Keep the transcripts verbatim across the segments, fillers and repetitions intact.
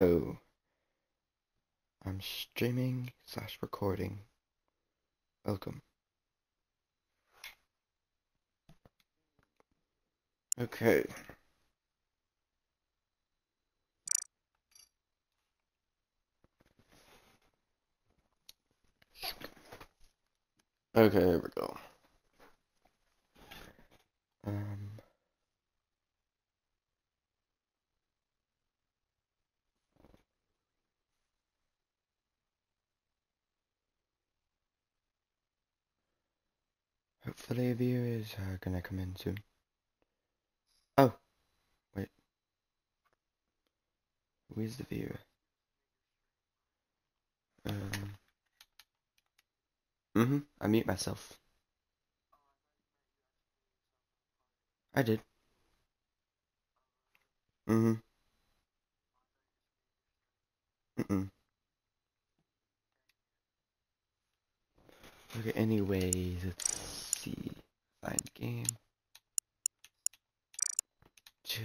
So, I'm streaming slash recording. Welcome. Okay. Okay, there we go. Um... Hopefully viewers are gonna come in soon. Oh! Wait. Who is the viewer? Um... Mm-hmm, I mute myself. I did. Mm-hmm. Mm-mm. Okay, anyways, it's... see, find game, chill.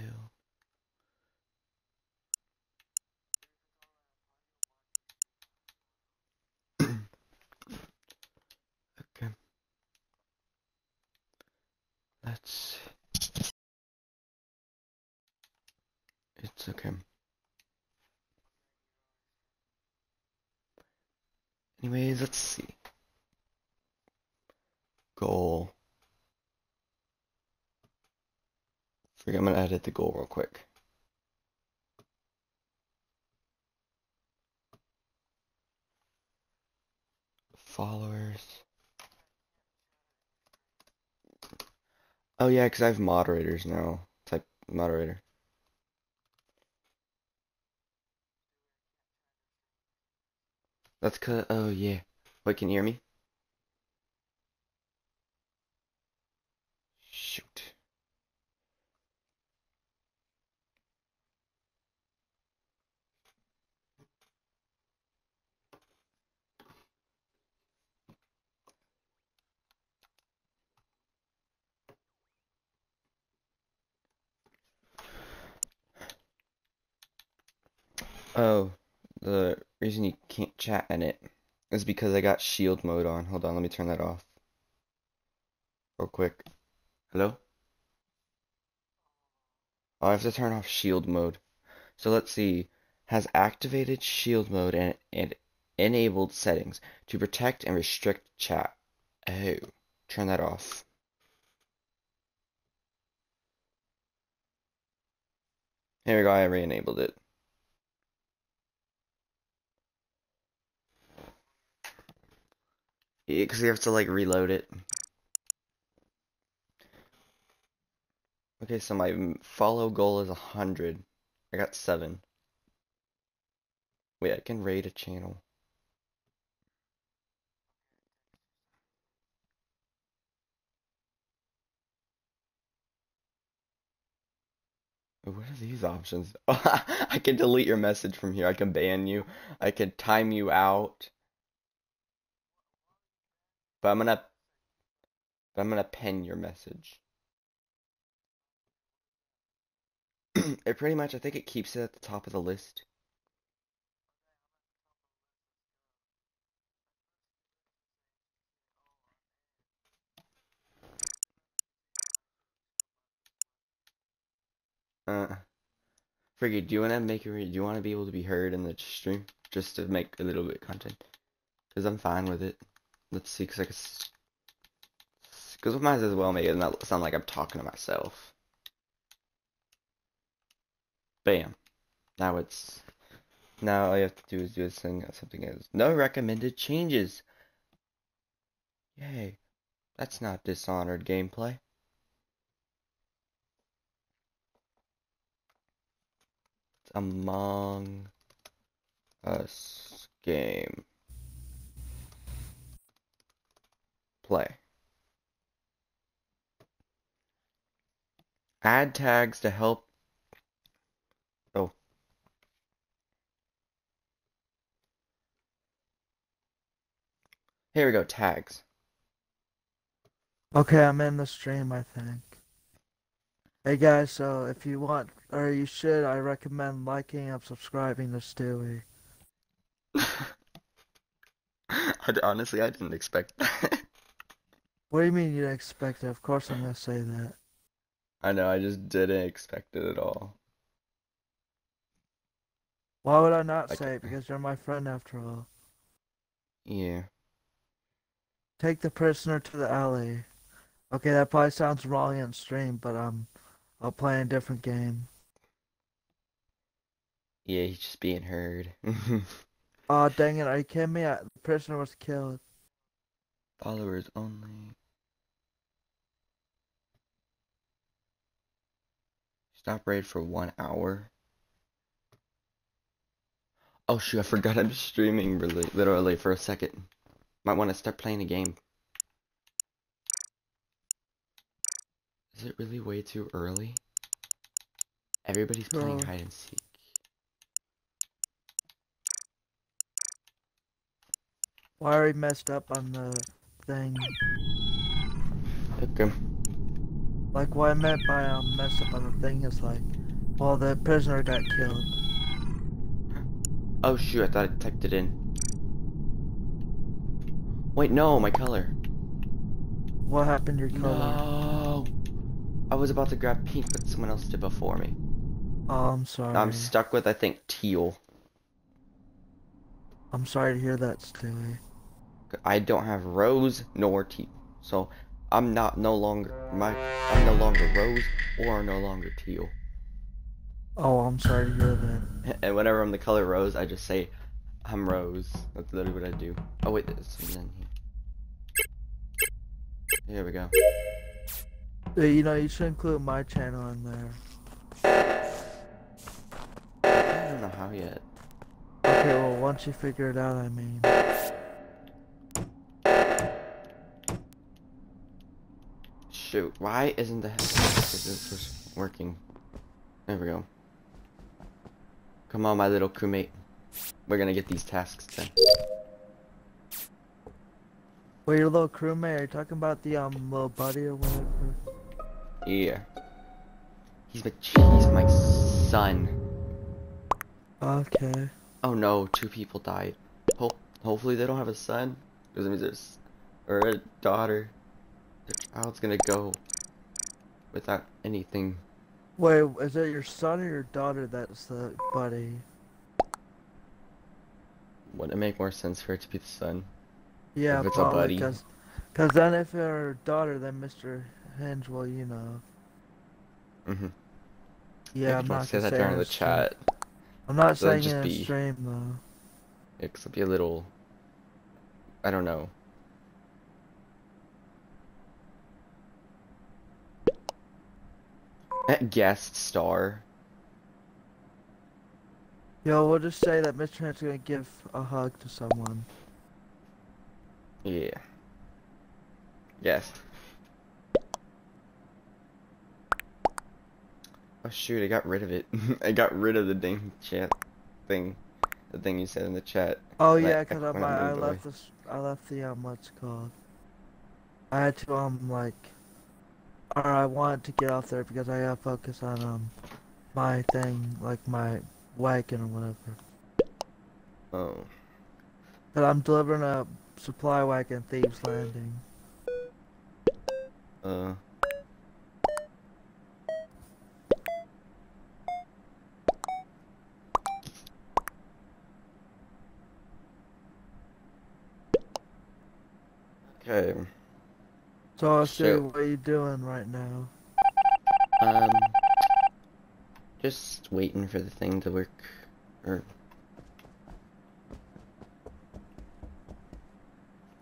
Okay, let's, it's okay. Anyways, let's see. Goal. I think I'm gonna edit the goal real quick. Followers. Oh yeah, because I have moderators now. Type moderator. That's 'cause, oh yeah. Wait, can you hear me? Shoot. Oh, the reason you can't chat in it is because I got shield mode on. Hold on, let me turn that off real quick. Hello? Oh, I have to turn off shield mode. So let's see. Has activated shield mode and, and enabled settings to protect and restrict chat. Oh, turn that off. Here we go, I re-enabled it. Yeah, because you have to like reload it. Okay, so my follow goal is one hundred. I got seven. Wait, I can raid a channel. What are these options? Oh, I can delete your message from here. I can ban you. I can time you out. But I'm gonna... But I'm gonna pin your message. It pretty much, I think it keeps it at the top of the list. Uh, Friggy, do you wanna make a, do you wanna be able to be heard in the stream just to make a little bit of content? Cause I'm fine with it. Let's see, cause I can, cause I might as well make it not sound like I'm talking to myself. Bam. Now it's... Now all you have to do is do this thing, something else. No recommended changes! Yay. That's not Dishonored gameplay. It's Among Us game. Play. Add tags to help. Oh. Here we go, tags. Okay, I'm in the stream, I think. Hey guys, so if you want, or you should, I recommend liking and subscribing to Stewie. I, honestly, I didn't expect that. What do you mean you didn't expect it? Of course I'm gonna say that. I know, I just didn't expect it at all. Why would I not I say can't... it? Because you're my friend after all. Yeah. Take the prisoner to the alley. Okay, that probably sounds wrong in stream, but um, I'll play a different game. Yeah, he's just being heard. Aw, oh, dang it, are you kidding me? I, the prisoner was killed. Followers only. Stop raid for one hour. Oh shoot, I forgot I'm streaming really, literally for a second. Might want to start playing a game. Is it really way too early? Everybody's Bro. playing hide and seek. Why are we messed up on the thing? Okay. Like what I meant by um, messed up on the thing is like, well, the prisoner got killed. Oh shoot, I thought I typed it in. Wait, no, my color. What happened to your color? No. I was about to grab pink, but someone else did before me. Oh, I'm sorry. I'm stuck with, I think, teal. I'm sorry to hear that, Stewie. I don't have rose nor teal, so I'm not no longer my I'm no longer rose or no longer teal. Oh, I'm sorry to hear that. And whenever I'm the color rose, I just say, I'm rose. That's literally what I do. Oh wait, there's something in here. Here we go. Yeah, you know, you should include my channel in there. I don't know how yet. Okay, well, once you figure it out, I mean. Shoot, why isn't the heck working? There we go. Come on, my little crewmate. We're gonna get these tasks done. Well, your little crewmate, are you talking about the um little buddy or whatever? Yeah. He's my he's my son. Okay. Oh no, two people died. Ho hopefully they don't have a son. Because it means there's or a daughter. Their child's gonna go without anything. Wait, is it your son or your daughter that's the buddy? Wouldn't it make more sense for it to be the son? Yeah, if it's probably, a buddy. Cause, cause then if your daughter, then Mister Hinge, well, you know. Mhm. Yeah, I'm not say that during the chat. I'm not so saying it in a stream though. It could be a little. I don't know. That guest star. Yo, we'll just say that Mister Hunt's gonna give a hug to someone. Yeah. Yes. Oh shoot, I got rid of it. I got rid of the dang chat thing. The thing you said in the chat. Oh yeah, I, cause I, I, I left this, I left the, um, what's it called? I had to, um, like... Or I wanted to get off there because I gotta focus on um my thing, like my wagon or whatever. Oh. But I'm delivering a supply wagon, Thieves Landing. Uh. Okay. So, so, what are you doing right now? Um, just waiting for the thing to work, or...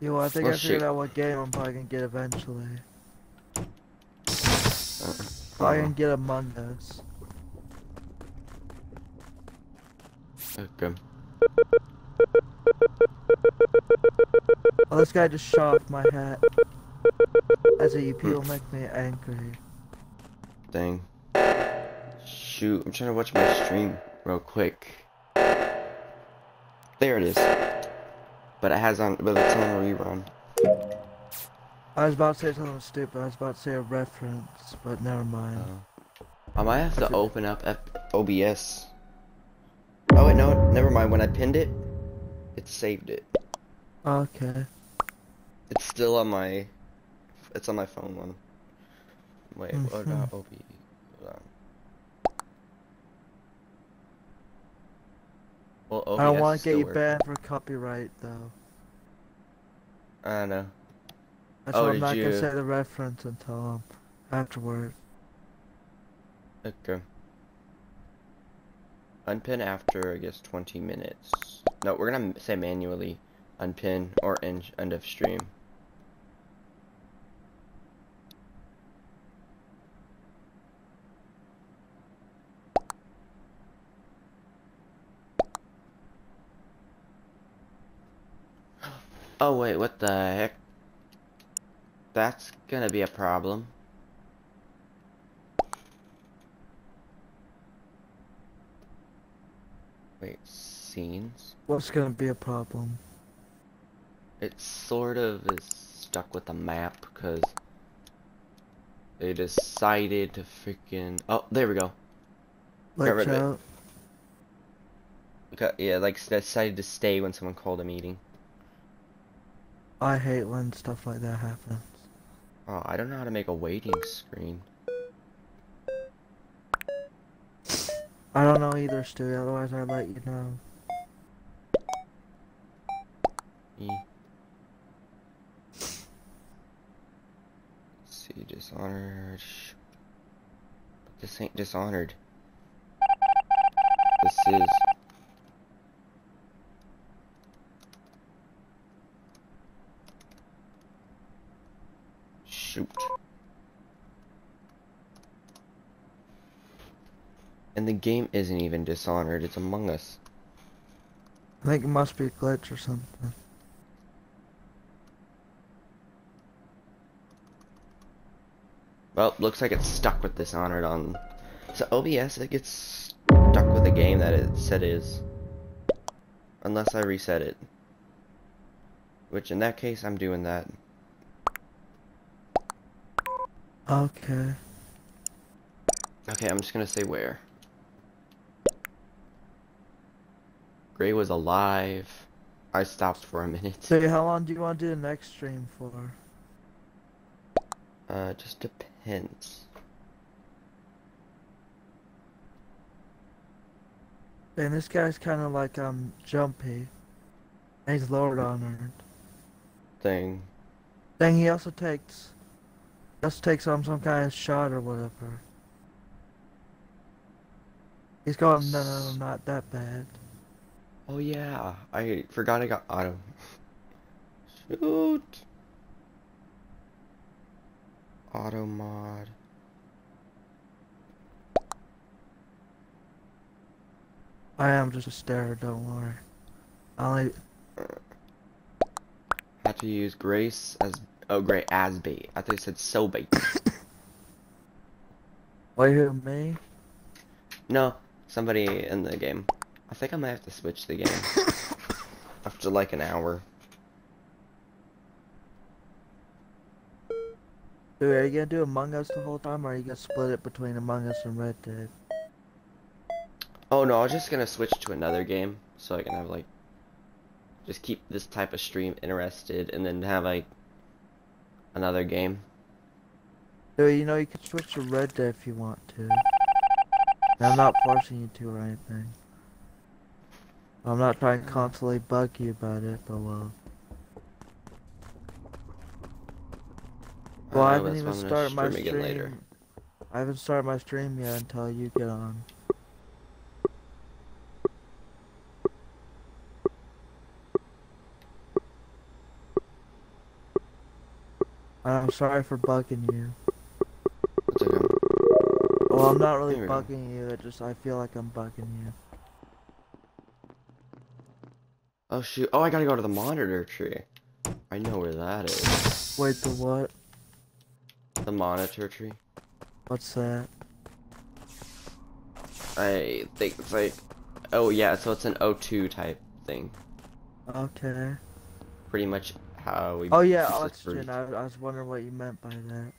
Yeah, well, I think well, I figured shoot. out what game I'm probably gonna get eventually. Uh, probably uh, gonna get Among Us. Okay. Oh, this guy just shot my hat. As a U P will make me angry. Dang. Shoot, I'm trying to watch my stream real quick. There it is. But it has on, but it's on a rerun. I was about to say something stupid, I was about to say a reference, but never mind. Uh, I might have to open up F O B S. Oh wait, no, never mind. When I pinned it, it saved it. Okay. It's still on my. It's on my phone one. Wait, mm-hmm. What about O B S? Hold on. Well, O B S I don't want to get you working. Banned for copyright though. I don't know. That's oh, why I'm not you... gonna say the reference until um, afterward. Okay. Unpin after, I guess, twenty minutes. No, we're gonna say manually unpin or end, end of stream. Oh wait, what the heck? That's gonna be a problem. Wait, scenes? What's gonna be a problem? It sort of is stuck with the map because they decided to freaking. Oh, there we go. Like got rid of it. Got, yeah, like decided to stay when someone called a meeting. I hate when stuff like that happens. Oh, I don't know how to make a waiting screen. I don't know either, Stewie, otherwise I'd let you know. E. Let's see, Dishonored. But this ain't Dishonored. This is... Shoot. And the game isn't even Dishonored, it's Among Us. I think it must be a glitch or something. Well, looks like it's stuck with Dishonored on... So O B S, it gets stuck with the game that it said is. Unless I reset it. Which, in that case, I'm doing that. Okay. Okay, I'm just gonna say where. Gray was alive. I stopped for a minute. So how long do you want to do the next stream for? Uh, just depends. And this guy's kind of like, um, jumpy. And he's Lord Honored. Thing. Thing he also takes... Just takes on some kind of shot or whatever. He's going, no, no, no, not that bad. Oh yeah, I forgot I got auto. Shoot. Auto mod. I am just a starer, don't worry. I only... Had to use Grace as... Oh great, as bait. I thought you said so bait. Wait, who, me? No, somebody in the game. I think I might have to switch the game. After like an hour. Dude, are you gonna do Among Us the whole time, or are you gonna split it between Among Us and Red Dead? Oh no, I was just gonna switch to another game, so I can have like... Just keep this type of stream interested, and then have like... Another game. Dude, you know you can switch to Red Dead if you want to. And I'm not forcing you to or anything. I'm not trying to constantly bug you about it, but well. Well, I, I haven't even started my stream. Later. I haven't started my stream yet until you get on. I'm sorry for bugging you. That's okay. Well, I'm not really bugging go. you, it just I feel like I'm bugging you. Oh shoot, oh I gotta go to the monitor tree. I know where that is. Wait, the what? The monitor tree. What's that? I think it's like... Oh yeah, so it's an O two type thing. Okay. Pretty much... How we oh yeah, oxygen. I, I was wondering what you meant by that.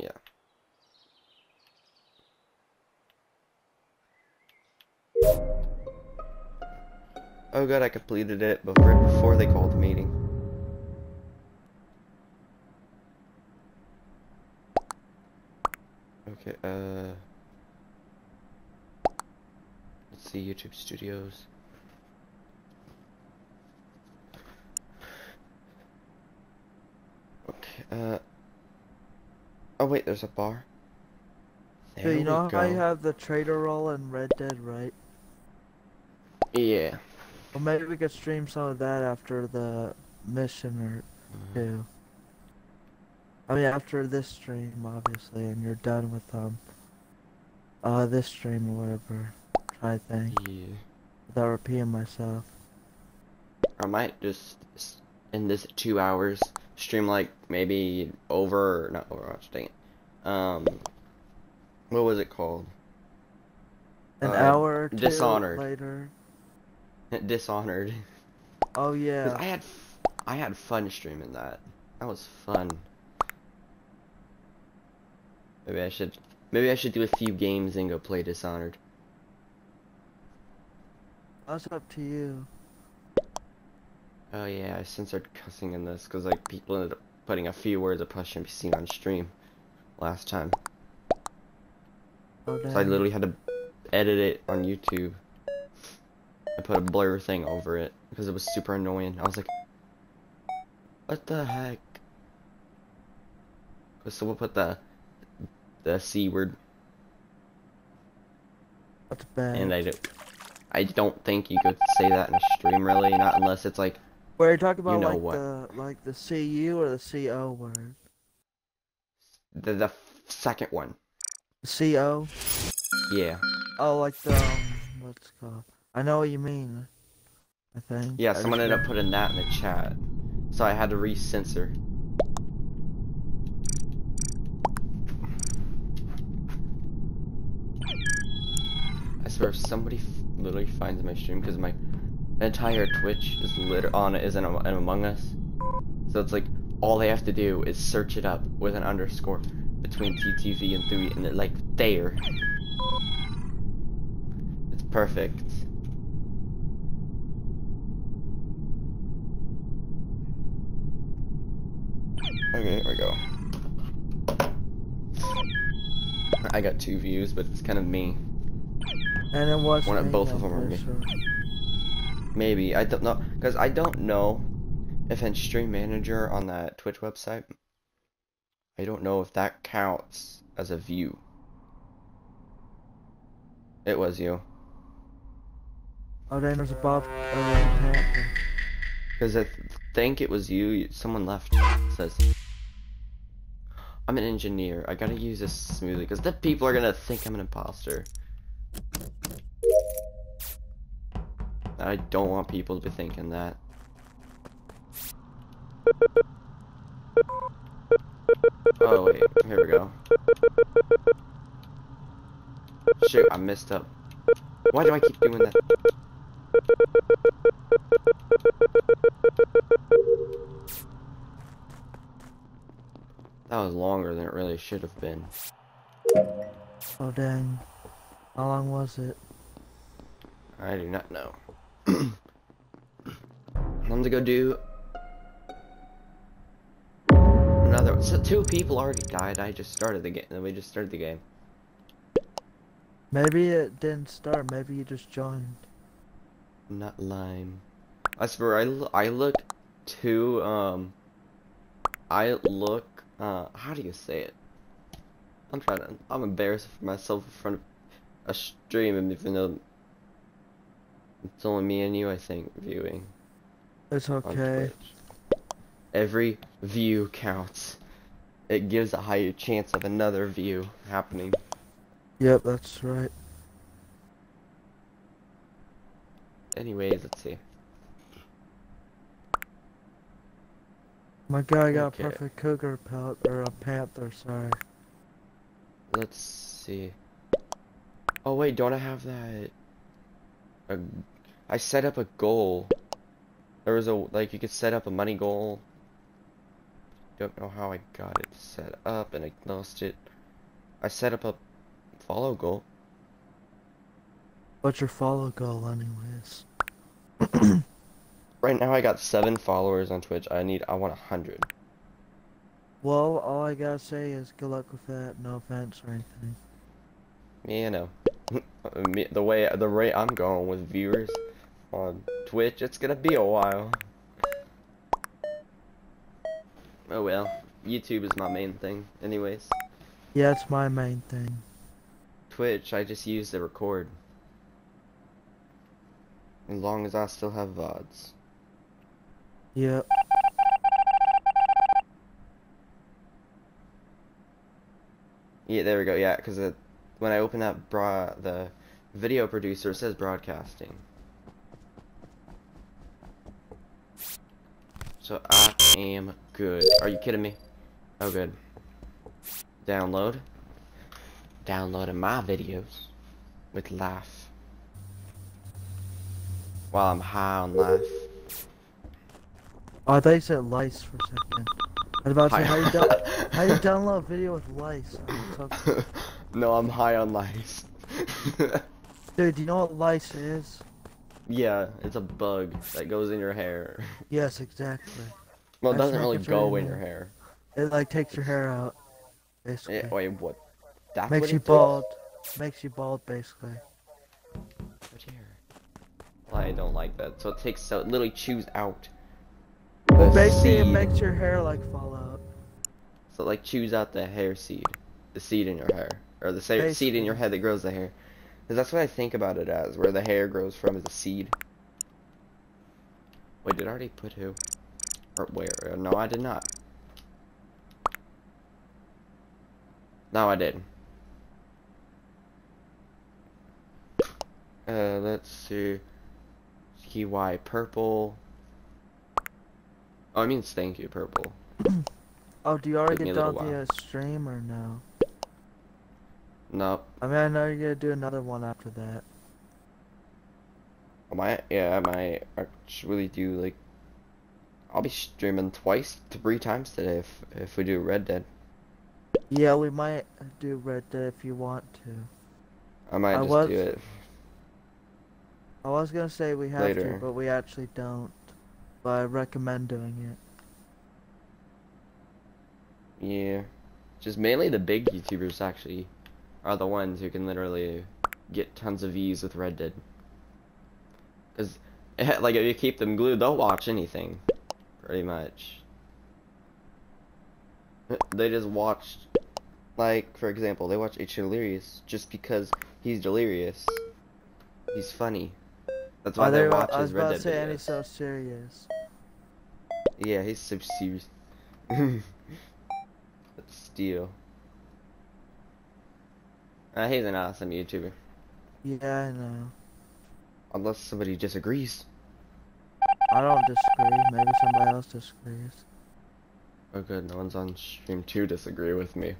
Yeah. Oh god, I completed it before, before they called the meeting. Okay, uh... let's see, YouTube Studios. Okay, uh... oh wait, there's a bar. There you know how you have the traitor role in Red Dead, right? Yeah. Well, maybe we could stream some of that after the mission or two. I mean, after this stream, obviously, and you're done with um, uh, this stream or whatever. I think. Yeah. Without repeating myself. I might just in this two hours stream like maybe over not Overwatch, dang it. Um, what was it called? An uh, hour or two Dishonored. Later. Dishonored. Oh yeah. 'Cause I had f I had fun streaming that. That was fun. Maybe I should maybe I should do a few games and go play Dishonored. That's up to you. Oh yeah, I censored cussing in this because like people ended up putting a few words that probably shouldn't be seen on stream last time. Oh, so I literally had to edit it on YouTube. I put a blur thing over it because it was super annoying. I was like, what the heck? So we'll put the the C word. That's bad. And I don't I don't think you could say that in a stream really, not unless it's like we're talking about you know like what. the like the C U or the C O word. The the second one. C O? Yeah. Oh like the um, what's it called? I know what you mean, I think. Yeah, someone ended up putting that in the chat, so I had to re-censor. I swear, if somebody f literally finds my stream, because my entire Twitch is lit on it, is in, in Among Us, so it's like, all they have to do is search it up with an underscore between T T V and Thewy, and they're like, there. It's perfect. Okay, here we go. I got two views, but it's kind of me. And it was one of both of them are me. Sure. Maybe I don't know, because I don't know if in Stream Manager on that Twitch website, I don't know if that counts as a view. It was you. Oh, then there's a Bob. Because I th think it was you. Someone left. It says, I'm an engineer. I gotta use this smoothly because the people are gonna think I'm an imposter. I don't want people to be thinking that. Oh wait, here we go. Shoot, I messed up. Why do I keep doing that? That was longer than it really should have been. Oh dang. How long was it? I do not know. I'm gonna go do another one. So two people already died. I just started the game. We just started the game. Maybe it didn't start. Maybe you just joined. Not lime. I swear, I, l I look to, um, I look, uh, how do you say it? I'm trying to, I'm embarrassed for myself in front of a stream, even though it's only me and you, I think, viewing. It's okay. Every view counts. It gives a higher chance of another view happening. Yep, that's right. Anyways, let's see. My guy got okay. a perfect cougar pelt or a panther, sorry. Let's see. Oh wait, don't I have that? A, I set up a goal. There was a like you could set up a money goal. Don't know how I got it set up and I lost it. I set up a follow goal. What's your follow goal anyways? Right now I got seven followers on Twitch. I need, I want a hundred. Well, all I gotta say is good luck with that. No offense or anything. Me, you know. The way, the rate I'm going with viewers on Twitch, it's gonna be a while. Oh well, YouTube is my main thing anyways. Yeah, it's my main thing. Twitch, I just use the record. As long as I still have V O Ds. Yep. Yeah, there we go. Yeah, because when I open up bra the video producer, it says broadcasting. So I am good. Are you kidding me? Oh, good. Download. Downloading my videos with life. While I'm high on life. Oh, I thought you said lice for a second. I was about to say, how you, how you download a video with lice? Oh, no, I'm high on lice. Dude, do you know what lice is? Yeah, it's a bug that goes in your hair. Yes, exactly. Well, it doesn't really go in your hair. It, like, takes your hair out, basically. Yeah, wait, what? That's Makes what you bald. Does? Makes you bald, basically. I don't like that. So it takes, so it literally chews out. Well, basically, seed. It makes your hair like fall out. So it, like, chews out the hair seed, the seed in your hair, or the basically. seed in your head that grows the hair. Cause that's what I think about it as, where the hair grows from is a seed. Wait, did I already put who? Or where? No, I did not. No, I did. Uh, let's see. K Y purple. Oh, I mean, thank you, purple. Oh, do you already get done the uh, stream or no? Nope. I mean, I know you're gonna do another one after that. I might, yeah, I might actually do like. I'll be streaming twice, three times today if if we do Red Dead. Yeah, we might do Red Dead if you want to. I might I just was... do it. I was gonna say we have Later. to, but we actually don't. But I recommend doing it. Yeah. Just mainly the big YouTubers actually are the ones who can literally get tons of views with Red Dead. Cause, like, if you keep them glued, they'll watch anything. Pretty much. They just watched, like, for example, they watch H Delirious just because he's delirious. He's funny. That's why oh, they watch his Red Dead videos. I was about to say, and he's so serious. Yeah, he's so serious. Let's steal. Uh, he's an awesome YouTuber. Yeah, I know. Unless somebody disagrees. I don't disagree. Maybe somebody else disagrees. Oh good, no one's on stream to disagree with me.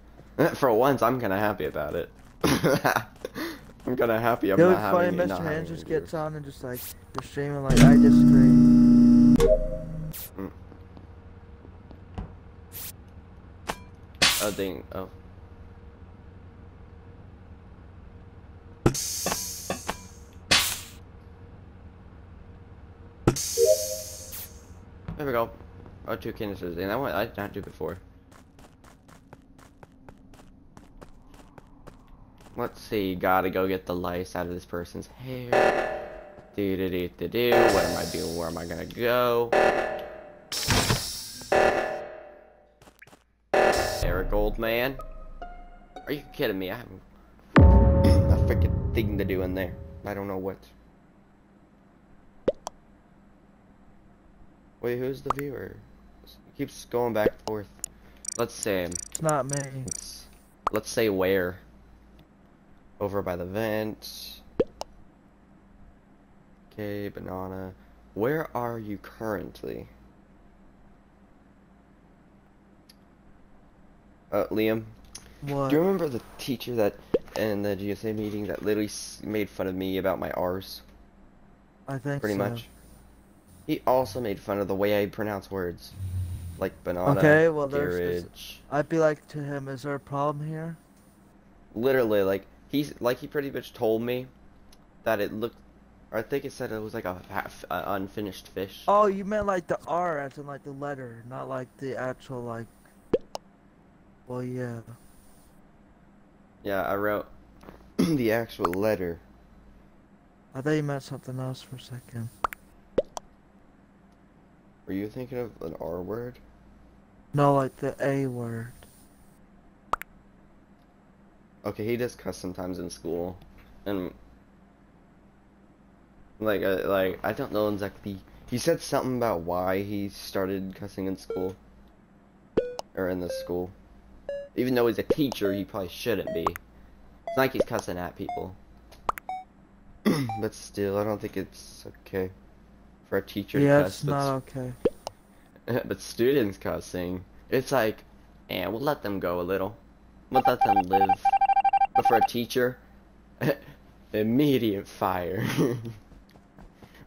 For once, I'm kinda happy about it. I'm kinda happy I'm it not having It would be funny Mister Hands just gets on and just like, they're streaming like, I disagree. Mm. Oh dang, oh. There we go. Oh, two canisters, and I want, I did not do before. Let's see, gotta go get the lice out of this person's hair. Do do do do do. What am I doing? Where am I gonna go? Eric, old man. Are you kidding me? I have a freaking thing to do in there. I don't know what. Wait, who's the viewer? It keeps going back and forth. Let's say. It's not me. Let's, let's say where. Over by the vent. Okay, banana. Where are you currently? Uh, Liam. What? Do you remember the teacher that in the G S A meeting that literally made fun of me about my R's? I think Pretty so. Pretty much. He also made fun of the way I pronounce words. Like banana, Okay, well there's garage. This, I'd be like to him, is there a problem here? Literally, like... He's, like, he pretty much told me that it looked, I think it said it was like a half uh, unfinished fish. Oh, you meant like the R as in like the letter, not like the actual like. Well, yeah. Yeah, I wrote the actual letter. I thought you meant something else for a second. Were you thinking of an R word? No, like the A word. Okay, he does cuss sometimes in school, and like, uh, like I don't know exactly. He said something about why he started cussing in school, or in the school. Even though he's a teacher, he probably shouldn't be. It's like he's cussing at people. But still, I don't think it's okay for a teacher yeah, to cuss. Yeah, it's not okay. But students cussing, it's like, eh, we'll let them go a little. We'll let them live. But for a teacher, immediate fire.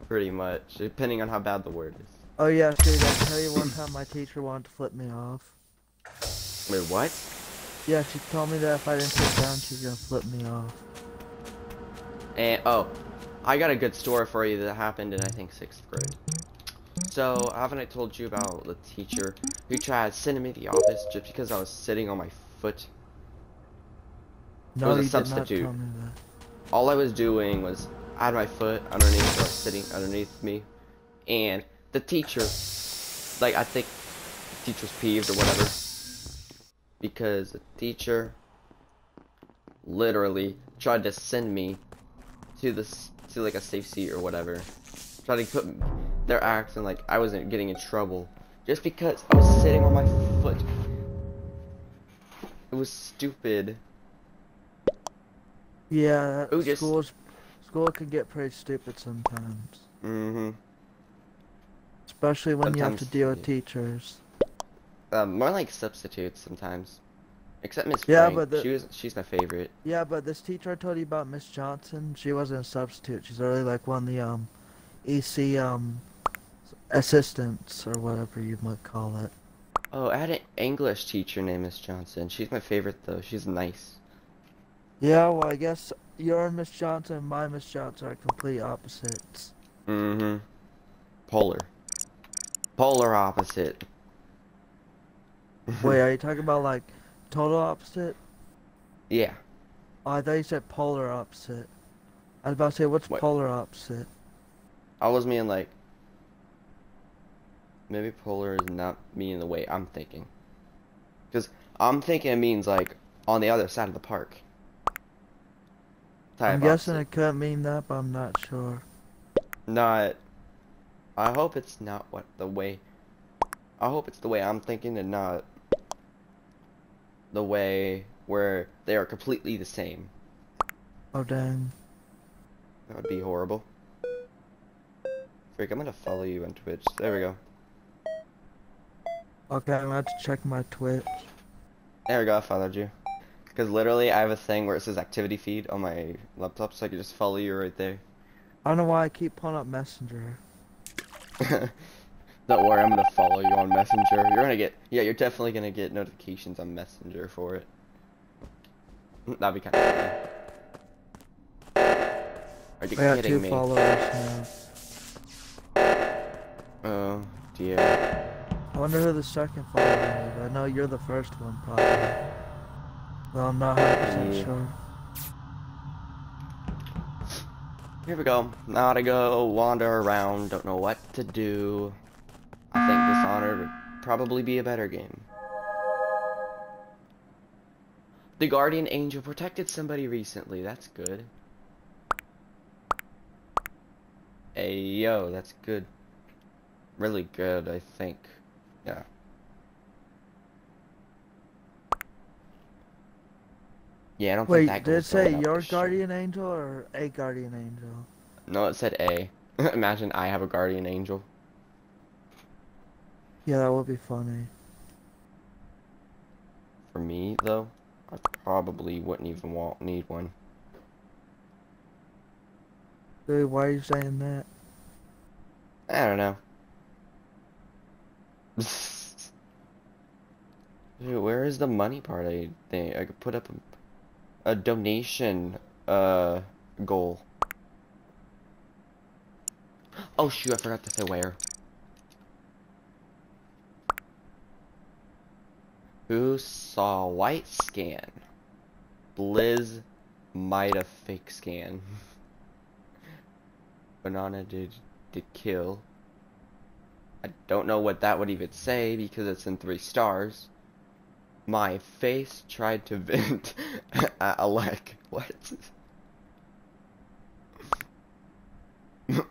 Pretty much, depending on how bad the word is. Oh yeah, dude, I tell you one time my teacher wanted to flip me off. Wait, what? Yeah, she told me that if I didn't sit down, she was gonna flip me off. And, oh, I got a good story for you that happened in, I think, sixth grade. So, haven't I told you about the teacher who tried sending me to the office just because I was sitting on my foot? No, it was a substitute. All I was doing was I had my foot underneath, or sitting underneath me, and the teacher, like I think, the teacher's peeved or whatever, because the teacher literally tried to send me to this to like a safe seat or whatever. Tried to put their acting like I wasn't getting in trouble just because I was sitting on my foot. It was stupid. Yeah, that just... schools, school can get pretty stupid sometimes. Mm-hmm. Especially when sometimes, you have to deal with yeah. teachers. Um, more like substitutes sometimes. Except Miss yeah, Frank. But the... she was, she's my favorite. Yeah, but this teacher I told you about, Miss Johnson, she wasn't a substitute. She's already like one of the um, E C um, assistants or whatever you might call it. Oh, I had an English teacher named Miss Johnson. She's my favorite though. She's nice. Yeah, well, I guess your Miss Johnson and my Miss Johnson are complete opposites. Mm-hmm. Polar. Polar opposite. Wait, are you talking about, like, total opposite? Yeah. Oh, I thought you said polar opposite. I was about to say, what's Wait. polar opposite? I was meaning, like, maybe polar is not meaning the way I'm thinking. Because I'm thinking it means, like, on the other side of the park. I'm guessing it could mean that, but I'm not sure. Not. I hope it's not what the way. I hope it's the way I'm thinking and not the way where they are completely the same. Oh, dang. That would be horrible. Freak, I'm gonna follow you on Twitch. There we go. Okay, I'm about to check my Twitch. There we go, I followed you. Because literally, I have a thing where it says activity feed on my laptop, so I can just follow you right there. I don't know why I keep pulling up Messenger. Don't worry, I'm gonna follow you on Messenger. You're gonna get, yeah, you're definitely gonna get notifications on Messenger for it. That'd be kind of funny. Are you I kidding me? I got two followers now. Oh dear. I wonder who the second follower is. I know you're the first one, probably. Well, I'm not one hundred percent sure. Here we go. Now to go wander around, don't know what to do. I think Dishonored would probably be a better game. The Guardian Angel protected somebody recently, that's good. Hey, yo, that's good. Really good, I think. Yeah. Yeah, I don't Wait, think that Wait, did it say your guardian sure. angel or a guardian angel? No, it said a. Imagine I have a guardian angel. Yeah, that would be funny. For me, though, I probably wouldn't even want need one. Dude, why are you saying that? I don't know. Dude, where is the money part? I think I could put up a... a donation, uh, goal. Oh shoot, I forgot to say where. Who saw white scan? Blizz might have fake scan. Banana did did kill. I don't know what that would even say because it's in three stars. My face tried to vent at Alec. What?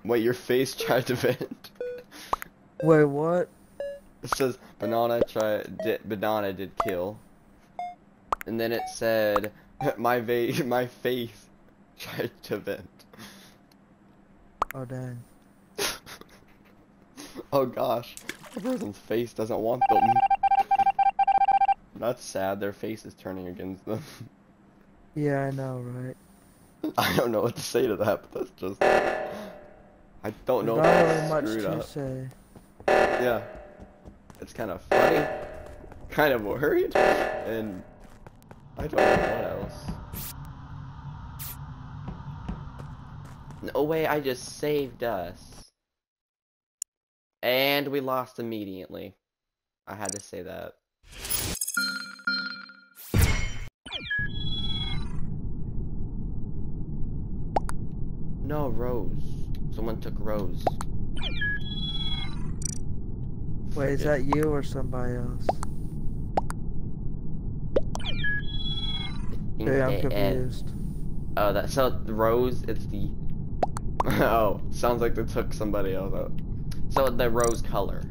Wait, your face tried to vent? Wait, what? It says banana try did, banana did kill, and then it said my va my face tried to vent. Oh dang! Oh gosh, the person's face doesn't want them. That's sad. Their face is turning against them. Yeah, I know, right? I don't know what to say to that, but that's just. I don't know. Not really much to say. Yeah. It's kind of funny, kind of worried, and I don't know what else. No way, I just saved us. And we lost immediately. I had to say that. No, Rose. Someone took Rose. Wait, is that you or somebody else? Dude, I'm confused. Oh, that's so Rose, it's the... Oh, sounds like they took somebody else out. So, the rose color.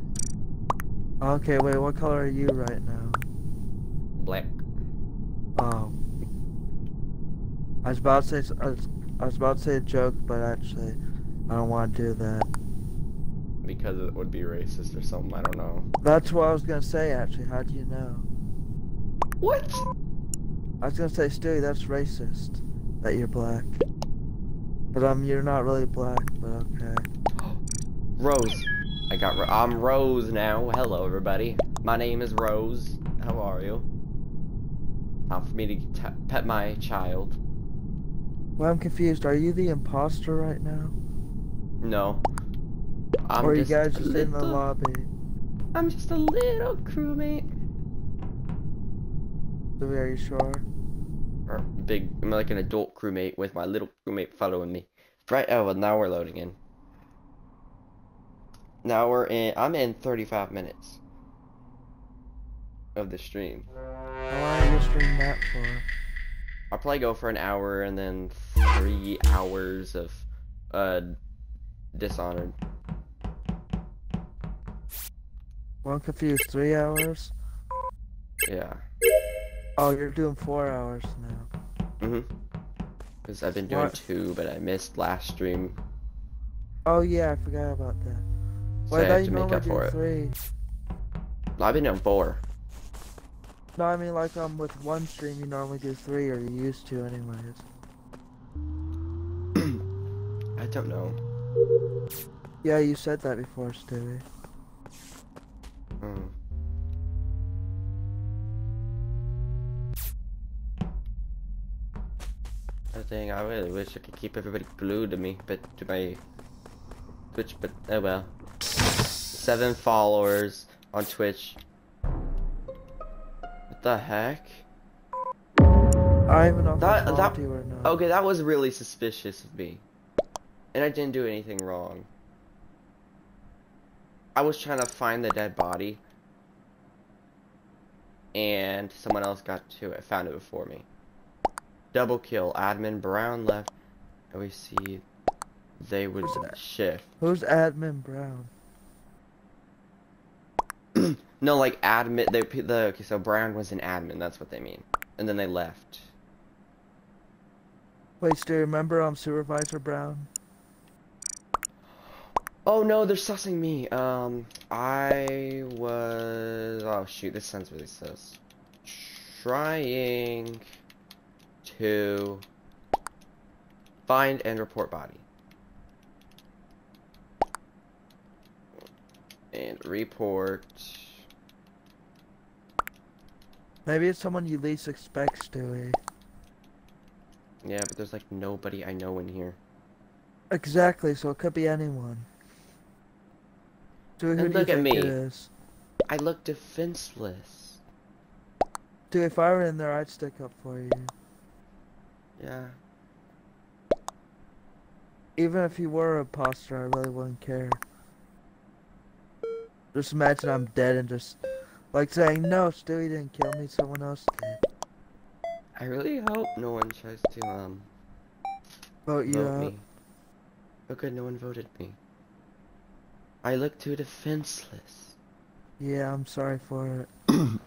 Okay, wait, what color are you right now? Black. Oh. I was about to say, I was, I was about to say a joke, but actually, I don't want to do that. Because it would be racist or something, I don't know. That's what I was gonna say actually, how do you know? What? I was gonna say, Stewie, that's racist, that you're black. But um, you're not really black, but okay. Rose. I got Ro I'm Rose now, hello everybody. My name is Rose, how are you? Time for me to t pet my child. Well, I'm confused, are you the imposter right now? No. I'm or you guys just little, in the lobby? I'm just a little crewmate. So are you sure? Or big, I'm like an adult crewmate with my little crewmate following me. Right, oh, well, now we're loading in. Now we're in, I'm in thirty-five minutes of the stream. How long are you streaming that for? I'll probably go for an hour and then three hours of uh, Dishonored. Well, I'm confused. Three hours? Yeah. Oh, you're doing four hours now. Mm-hmm. Because I've been doing what? two, but I missed last stream. Oh, yeah, I forgot about that. So well, I have to make up for it. Three? I've been doing four. No, I mean, like, um, with one stream, you normally do three, or you used to, anyways. I don't know. Yeah, you said that before, Stewie. Hmm. I think I really wish I could keep everybody glued to me, but to my Twitch, but oh well. Seven followers on Twitch. What the heck? I even know that, that you or not. Okay, that was really suspicious of me, and I didn't do anything wrong. I was trying to find the dead body, and someone else got to it, found it before me. Double kill, admin Brown left, and we see they would shift. Who's admin Brown? No, like admin, they, the, okay, so Brown was an admin, that's what they mean. And then they left. Wait, do you remember um, Supervisor Brown? Oh no, they're sussing me. Um, I was. Oh shoot, this sounds really sus. Trying to find and report body. And report. Maybe it's someone you least expect, Stewie. Yeah, but there's like nobody I know in here. Exactly, so it could be anyone. Who and look at me. I look defenseless. Dude, if I were in there, I'd stick up for you. Yeah. Even if you were an imposter, I really wouldn't care. Just imagine I'm dead and just like saying, no, Stewie didn't kill me, someone else did. I really hope no one tries to, um, vote you vote me. Oh good, no one voted me. I look too defenseless. Yeah, I'm sorry for it.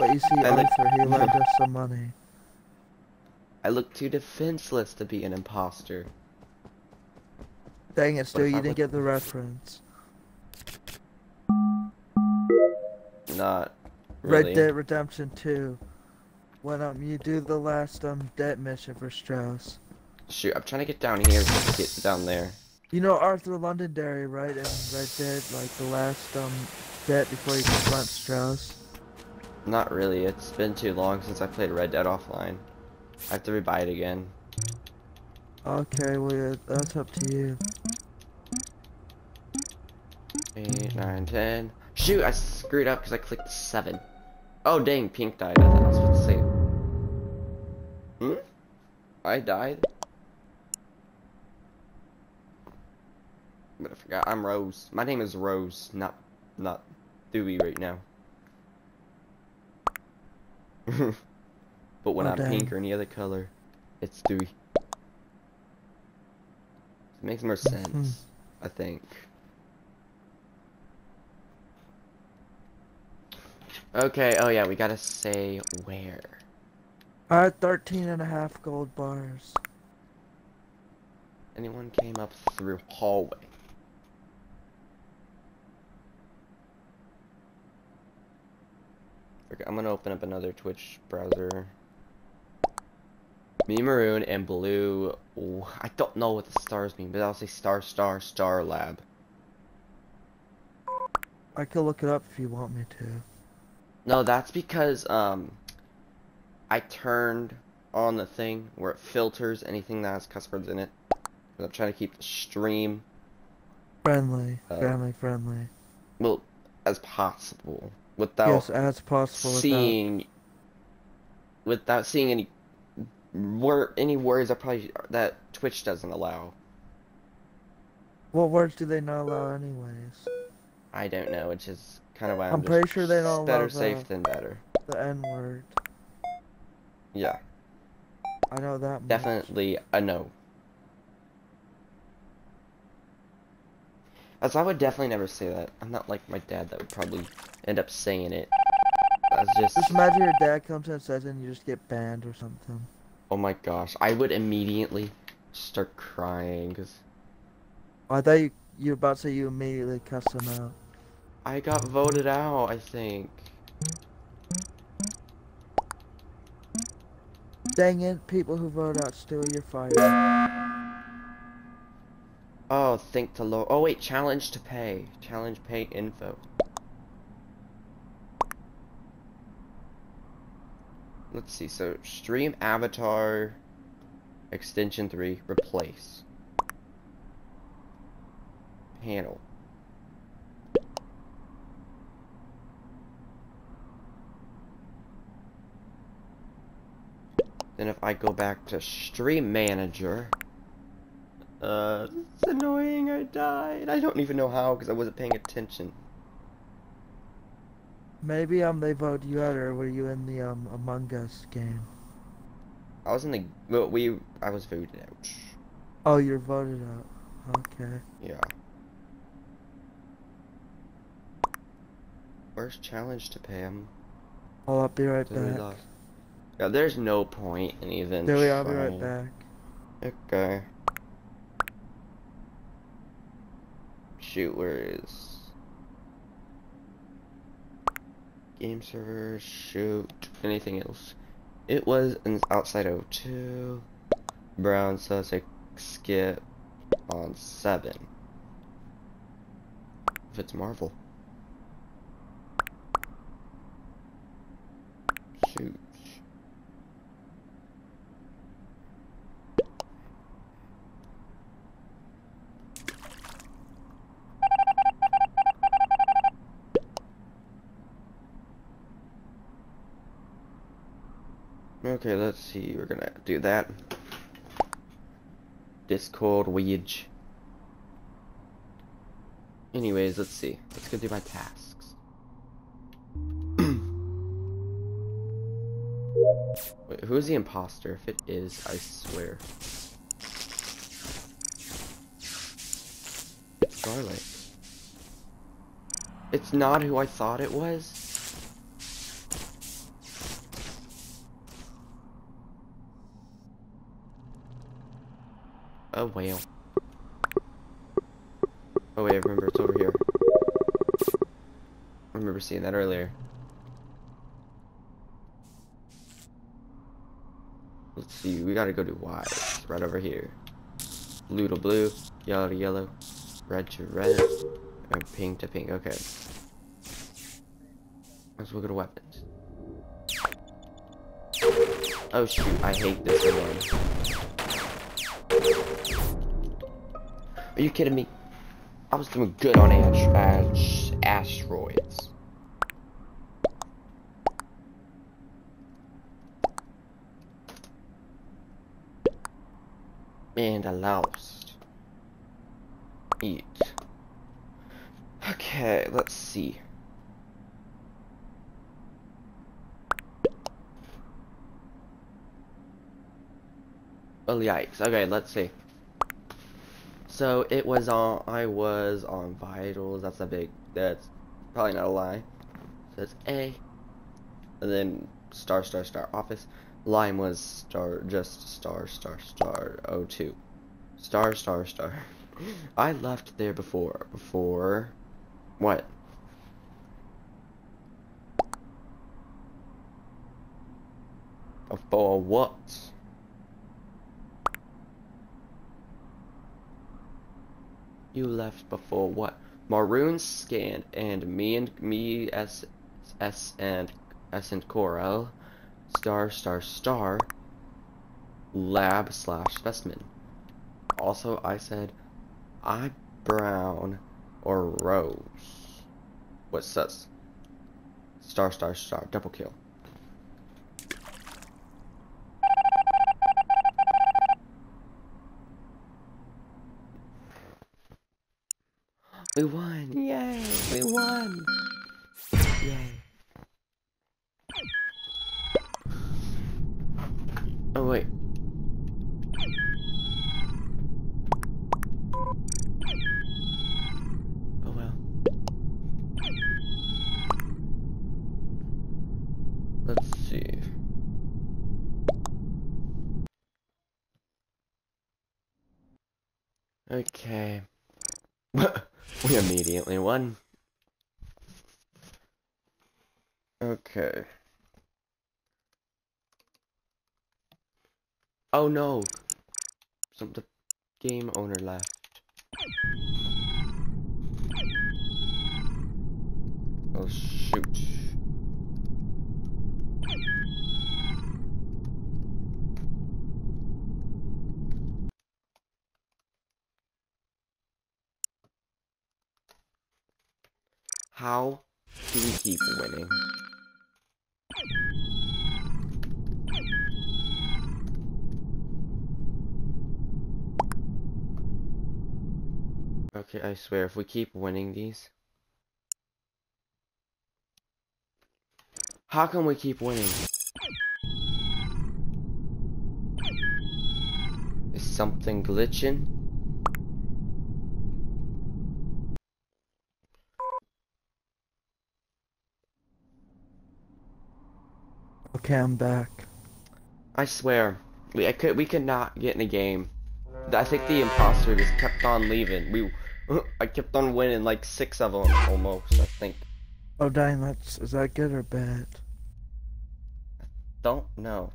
But you see, Arthur, he lent us some money. I look too defenseless to be an imposter. Dang it, Stu, you didn't get the reference. Not really. Red Dead Redemption two. When um you do the last um debt mission for Strauss. Shoot, I'm trying to get down here to get down there. You know Arthur Londonderry, right? And Red Dead, like the last um debt before you confront Strauss. Not really. It's been too long since I played Red Dead offline. I have to rebuy it again. Okay, well, that's up to you. eight, nine, ten. Shoot, I screwed up because I clicked seven. Oh, dang, Pink died. I thought I was supposed to save. Hmm? I died? But I forgot. I'm Rose. My name is Rose, not, not Dewey right now. But when oh, I'm dang. pink or any other color, it's Stewie. It makes more sense, mm. I think. Okay, oh yeah, we gotta say where. I had thirteen and a half gold bars. Anyone came up through hallway. Okay, I'm gonna open up another Twitch browser. Me, maroon, and blue. Ooh, I don't know what the stars mean, but I'll say star, star, star lab. I could look it up if you want me to. No, that's because um, I turned on the thing where it filters anything that has cuss words in it. I'm trying to keep the stream friendly, uh, family friendly. Well, as possible. Without yes, as possible seeing, without... without seeing any word, any words that probably that Twitch doesn't allow. What words do they not allow, anyways? I don't know, which is kind of why I'm, I'm pretty sure they don't better allow safe the, than better. The N word. Yeah. I know that. Much. Definitely a no. As I would definitely never say that. I'm not like my dad that would probably end up saying it. That's just... just imagine your dad comes in and says it and you just get banned or something. Oh my gosh, I would immediately start crying. Cause... oh, I thought you, you were about to say you immediately cussed him out. I got voted out, I think. Dang it, people who vote out, Stewie, you're fired. Oh, think to load. Oh wait, challenge to pay. Challenge pay info. Let's see. So stream avatar extension three replace panel. Then if I go back to stream manager. Uh, it's annoying, I died. I don't even know how, because I wasn't paying attention. Maybe, um, they voted you out, or were you in the, um, Among Us game? I was in the, well, we, I was voted out. Oh, you're voted out. Okay. Yeah. Where's challenge to Pam? Oh, I'll be right back. Yeah, there's no point in even There we are, I'll be right back. Okay. Shoot, where is game server? Shoot, anything else? It was in outside oh two. Brown Sussex skip on seven. If it's Marvel. Shoot. Okay, let's see. We're gonna do that. Discord Weege. Anyways, let's see. Let's go do my tasks. Wait, who is the imposter? If it is, I swear. It's Garlic. It's not who I thought it was. Oh, whale. Oh, wait, I remember. It's over here. I remember seeing that earlier. Let's see. We gotta go to Y. It's right over here. Blue to blue. Yellow to yellow. Red to red. And pink to pink. Okay. Let's look at weapons. Oh, shoot. I hate this one. Are you kidding me? I was doing good on ast ast asteroids. And I lost. Eat. Okay, let's see. Oh, yikes. Okay, let's see. So it was on, I was on vitals, that's a big, that's probably not a lie. So it's A, and then star, star, star, office. Line was star, just star, star, star, oh, two. Star, star, star. I left there before, before, what? Before what? You left before what? Maroon scanned, and me and me s s and s and Coral star star star lab slash specimen. Also, I said I brown or rose. What says? Star star star double kill. We won! Yay! We won! Yay! Oh wait. Oh well. Let's see. Okay. We immediately won. Okay. Oh no! Some the game owner left. Oh shoot. How do we keep winning? Okay, I swear, if we keep winning these... How come we keep winning? Is something glitching? Okay, I'm back. I swear, we I could we could not get in a game. I think the imposter just kept on leaving. We, I kept on winning like six of them almost. I think. Oh, dang! That's is that good or bad? I don't know.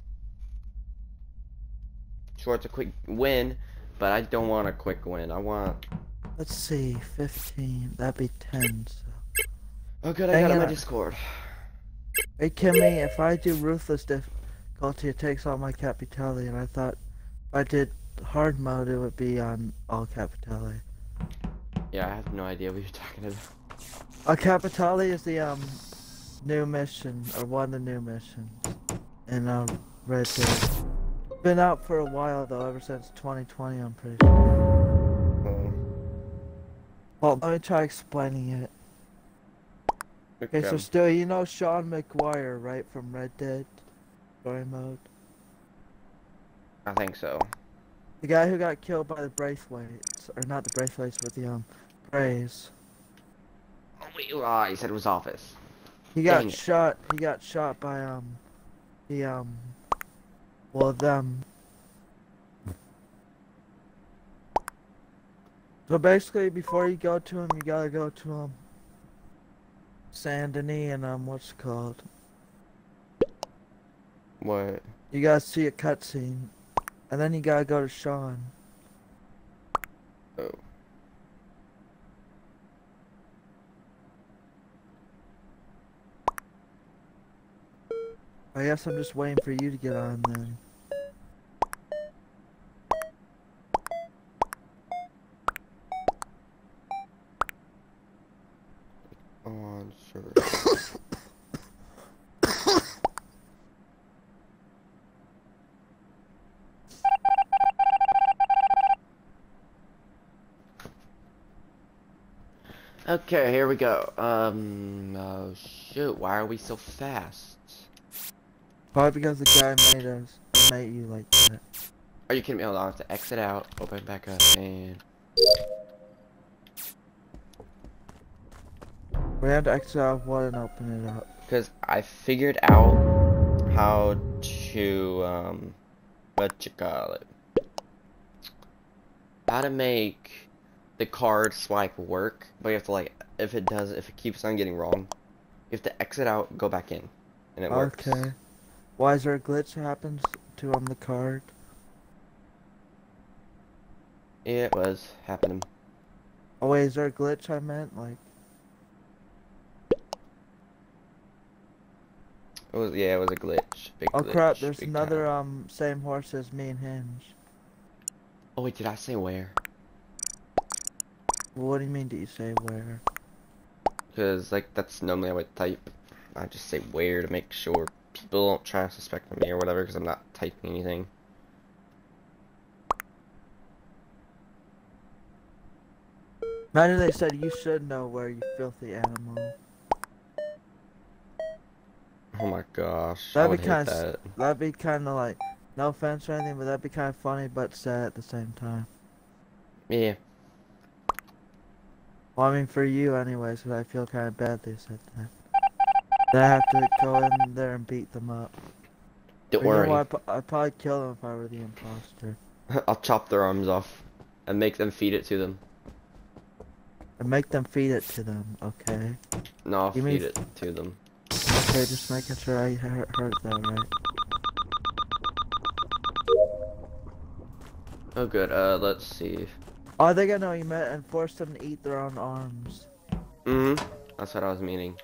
Sure, it's a quick win, but I don't want a quick win. I want. Let's see, fifteen. That'd be ten. So. Oh, good! I got on my Discord. Hey Kimmy, if I do ruthless difficulty, it takes all my capitale, and I thought if I did hard mode, it would be on all capitale. Yeah, I have no idea what you're talking about. All capitale is the um new mission, or one of the new missions, and um Red Dead. Been out for a while though, ever since twenty twenty, I'm pretty sure. Um, well, let me try explaining it. Okay, okay so still, you know Sean McGuire, right, from Red Dead Story Mode? I think so. The guy who got killed by the Braithwaites, or not the Braithwaites, but the, um, Grays. Oh, wait, uh, you said it was Office. He got Dang shot, it. he got shot by, um, the, um, well, them. So basically, before you go to him, you gotta go to um, Saint Denis and um, what's it called? What? You gotta see a cutscene, and then you gotta go to Sean. Oh. I guess I'm just waiting for you to get on then. On service. Okay, here we go. Um, oh shoot, why are we so fast? Probably because the guy made us, made you like that. Are you kidding me? Hold on, I have to exit out, open back up, and... We have to exit out of one and open it up. Because I figured out how to, um, what you call it? How to make the card swipe work, but you have to like, if it does, if it keeps on getting wrong, you have to exit out, go back in, and it okay. works. Okay. Why is there a glitch that happens to on the card? It was happening. Oh wait, is there a glitch I meant? Like... It was, yeah, it was a glitch. Big oh glitch, crap, there's another time. um same horse as me and Hinge. Oh wait, did I say where? Well, what do you mean did you say where? Cause like, that's normally I would type. I just say where to make sure people don't try to suspect me or whatever because I'm not typing anything. Imagine they said you should know where, you filthy animal. Oh my gosh. That'd be kind of that'd be kind of like, no offense or anything, but that'd be kind of funny but sad at the same time. Yeah. Well, I mean for you anyways, because I feel kind of bad they said that. They have to go in there and beat them up. Don't worry. You know, I'd, I'd probably kill them if I were the imposter. I'll chop their arms off. And make them feed it to them. And make them feed it to them, okay? No, I'll you feed mean... it to them. Okay, just making sure I heard, heard that right. Oh good, uh, let's see. Oh, I think I know what you meant, and force them to eat their own arms. Mm-hmm, that's what I was meaning.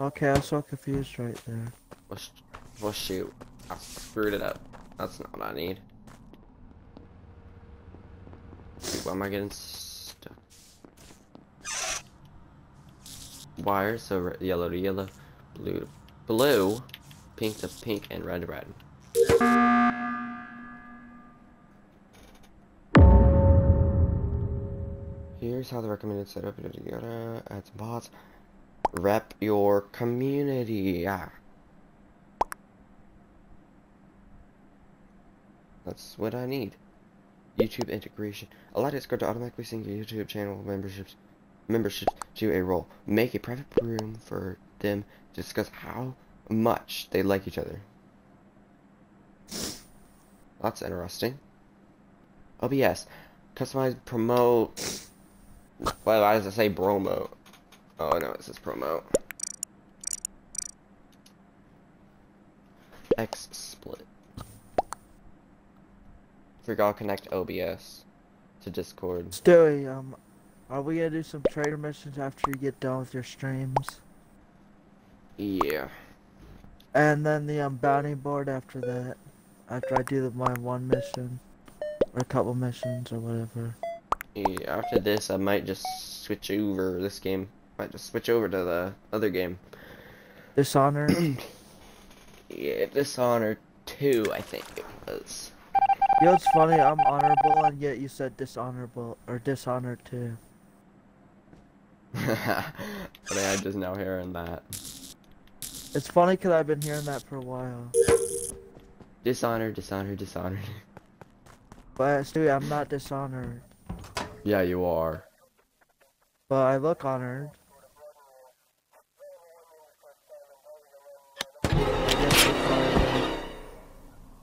Okay, I was so confused right there. Well, sh well shoot. I screwed it up. That's not what I need. Dude, why am I getting stuck? Wires, so red, yellow to yellow, blue to blue, pink to pink, and red to red. Here's how the recommended setup is together. Add some bots. Rep your community. Yeah. That's what I need. YouTube integration. Allow Discord to automatically sync your YouTube channel memberships memberships to a role. Make a private room for them to discuss how much they like each other. That's interesting. O B S. Customize promote. Why, why does it say promo? Oh no, it says promote. X split. Forgot connect O B S to Discord. Stewie, um, are we gonna do some trader missions after you get done with your streams? Yeah. And then the um, bounty board after that. After I do the, my one mission. Or a couple missions or whatever. Yeah, after this I might just switch over this game. Might just switch over to the other game. Dishonored? yeah, Dishonored two, I think it was. You know, it's funny, I'm honorable, and yet you said dishonorable, or Dishonored two. I mean, I'm just now hearing that. It's funny because I've been hearing that for a while. Dishonored, Dishonored, Dishonored. But, Stewie, I'm not dishonored. Yeah, you are. But I look honored.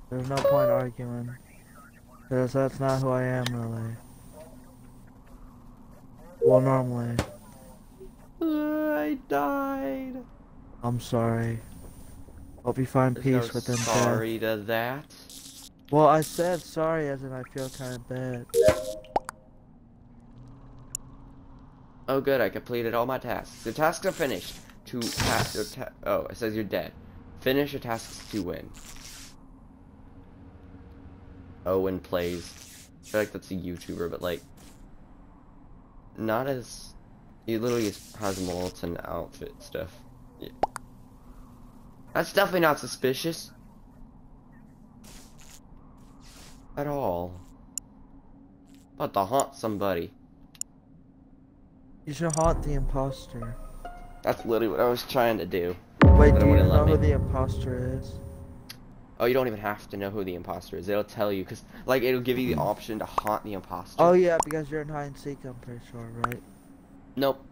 There's no point arguing. Because that's not who I am, really. Well, normally. Uh, I died. I'm sorry. Hope you find There's peace no within sorry death. To that. Well, I said sorry as in I feel kind of bad. Oh good, I completed all my tasks. The tasks are finished. To pass your ta oh, it says you're dead. Finish your tasks to win. Owen plays. I feel like that's a YouTuber, but like... Not as... He literally has molten outfit stuff. Yeah. That's definitely not suspicious. At all. About to haunt somebody. You should haunt the imposter. That's literally what I was trying to do. Wait, do you know who the imposter is? Oh, you don't even have to know who the imposter is. It'll tell you, because, like, it'll give you the option to haunt the imposter. Oh, yeah, because you're in hide and seek, I'm pretty sure, right? Nope.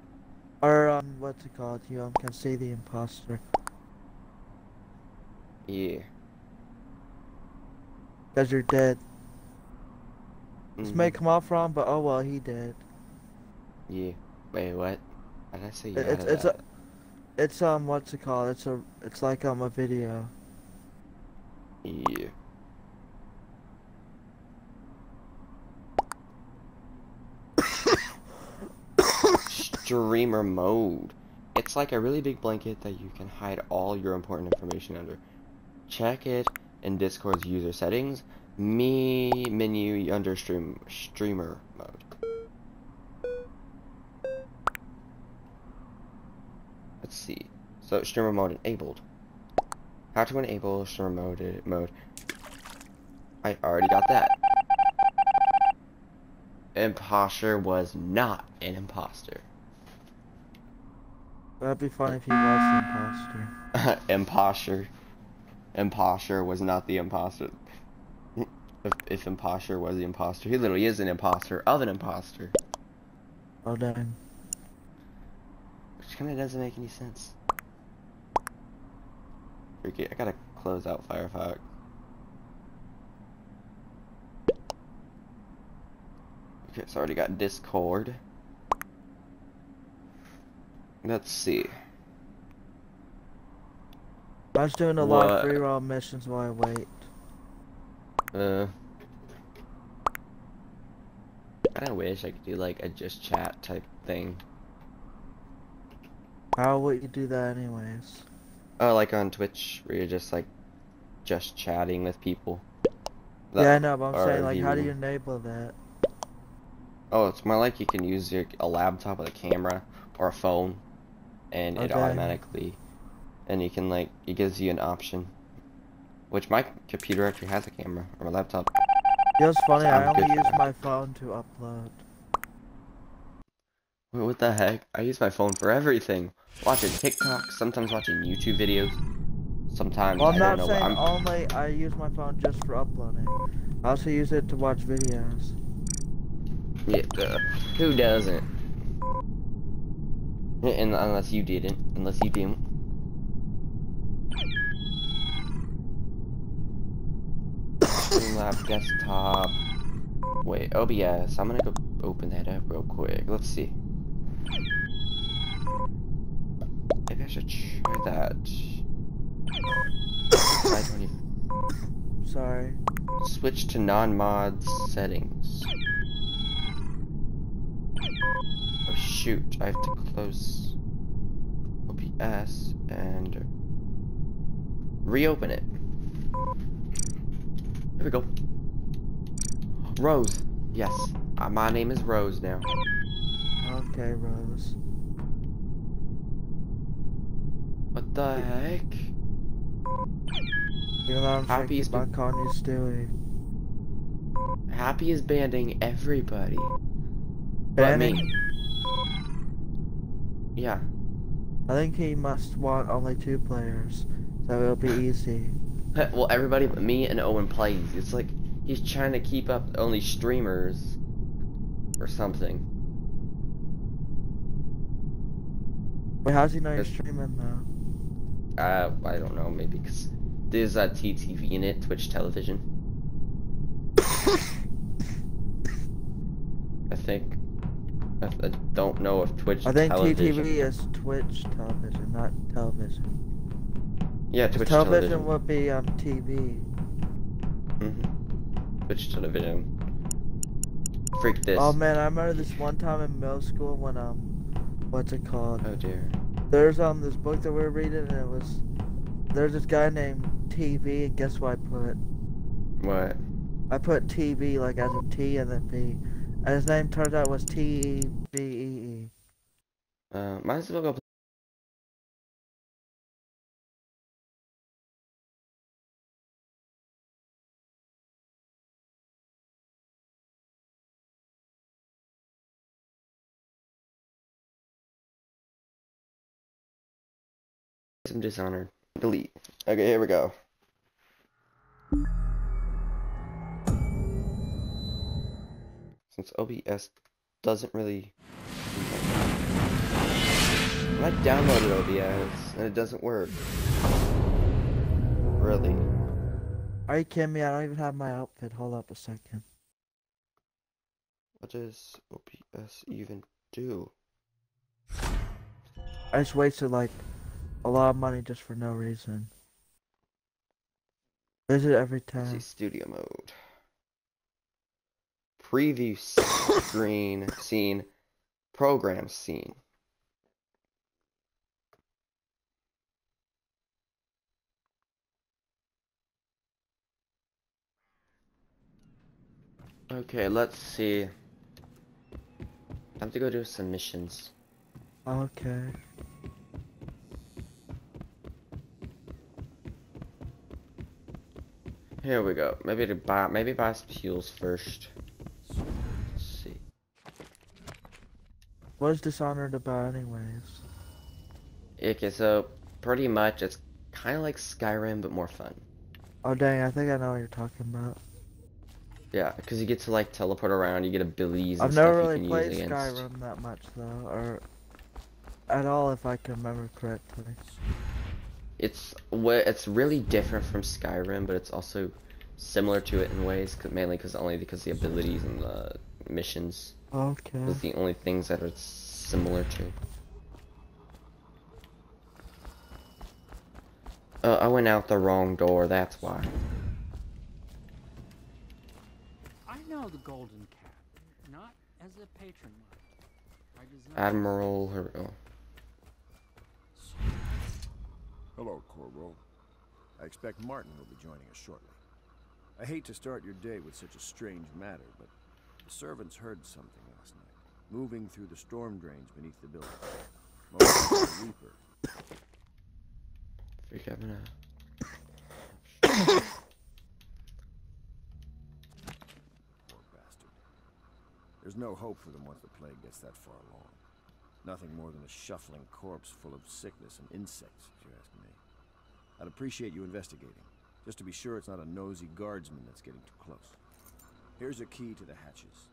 Or, um, what's it called? You um, can see the imposter. Yeah. Because you're dead. Mm-hmm. This may come off wrong, but oh well, he dead. Yeah. Wait, what? Did I say yeah? It's, it's, a, it's, um, what's it called? It's a, it's like, um, a video. Yeah. Streamer mode. It's like a really big blanket that you can hide all your important information under. Check it in Discord's user settings. Me menu under stream streamer mode. Let's see. So streamer mode enabled. How to enable streamer mode mode. I already got that. Imposter was not an imposter. That'd be fun if he was the imposter. Imposter. Imposter was not the imposter. If, if imposter was the imposter, he literally is an imposter of an imposter. Oh dang. Which kinda doesn't make any sense. Freaky, I gotta close out Firefox. Okay, it's already got Discord. Let's see. I was doing a what? lot of free roll missions while I wait. Uh. I wish I could do like a just chat type thing. How would you do that, anyways? Oh, like on Twitch, where you're just like just chatting with people. Yeah, I know, but I'm saying, like, viewing. How do you enable that? Oh, it's more like you can use your, a laptop with a camera or a phone. And okay. It automatically, and you can like, it gives you an option. Which my computer actually has a camera, or my laptop. You know, it's funny, so I only use my phone to upload. Wait, what the heck? I use my phone for everything. Watching TikTok, sometimes watching YouTube videos. Sometimes, well, I'm I don't not know saying what I'm... only, I use my phone just for uploading. I also use it to watch videos. Yeah, uh, who doesn't? And unless you didn't, unless you didn't. Streamlabs desktop. Wait, O B S. I'm gonna go open that up real quick. Let's see. Maybe I should try that. five twenty. Sorry. Switch to non-mod settings. Oh shoot, I have to close O B S and reopen it. There we go. Rose. Yes, uh, my name is Rose now. Okay, Rose. What the heck? Even though I'm Happy is back on you, Stewie. Happy is banning everybody. Banning? Me... Yeah. I think he must want only two players, so it'll be easy. Well, everybody but me and Owen plays. It's like he's trying to keep up only streamers or something. Wait, how's he know you're streaming though? Uh, I don't know. Maybe because there's a T T V in it, Twitch television. I think. I, I don't know if Twitch. I think television... T T V is Twitch television, not television. Yeah, Twitch television. Television would be on um, T V. Mm-hmm. Twitch television. Freak this. Oh man, I remember this one time in middle school when um, what's it called? Oh dear. There's um this book that we were reading and it was, there's this guy named T V and guess what I put? What? I put T V like as a T and then B, and his name turns out was T E V E E. Uh, might as well go. I'm Dishonored. Delete. Okay, here we go. Since O B S doesn't really... I downloaded O B S and it doesn't work. Really. Are you kidding me? I don't even have my outfit. Hold up a second. What does O B S even do? I just wasted like... a lot of money just for no reason. Visit every time. See studio mode. Preview screen scene. Program scene. Okay, let's see. I have to go do some missions. Okay. Here we go. Maybe to buy, maybe buy some fuels first. Let's see. What is Dishonored about, anyways? Okay, so pretty much it's kind of like Skyrim but more fun. Oh dang! I think I know what you're talking about. Yeah, because you get to like teleport around. You get abilities. And I've never really played Skyrim that much though, or at all, if I can remember correctly. It's it's really different from Skyrim, but it's also similar to it in ways, mainly because only because the abilities and the missions. Okay. Is the only things that it's similar to. Uh, I went out the wrong door. That's why. I know the Golden Cat, not as a patron. I Admiral her. Oh. Hello, Corvo. I expect Martin will be joining us shortly. I hate to start your day with such a strange matter, but the servants heard something last night, moving through the storm drains beneath the building. Most reaper. Freak having a... Poor bastard. There's no hope for them once the plague gets that far along. Nothing more than a shuffling corpse full of sickness and insects, if you ask me. I'd appreciate you investigating, just to be sure it's not a nosy guardsman that's getting too close. Here's a key to the hatches.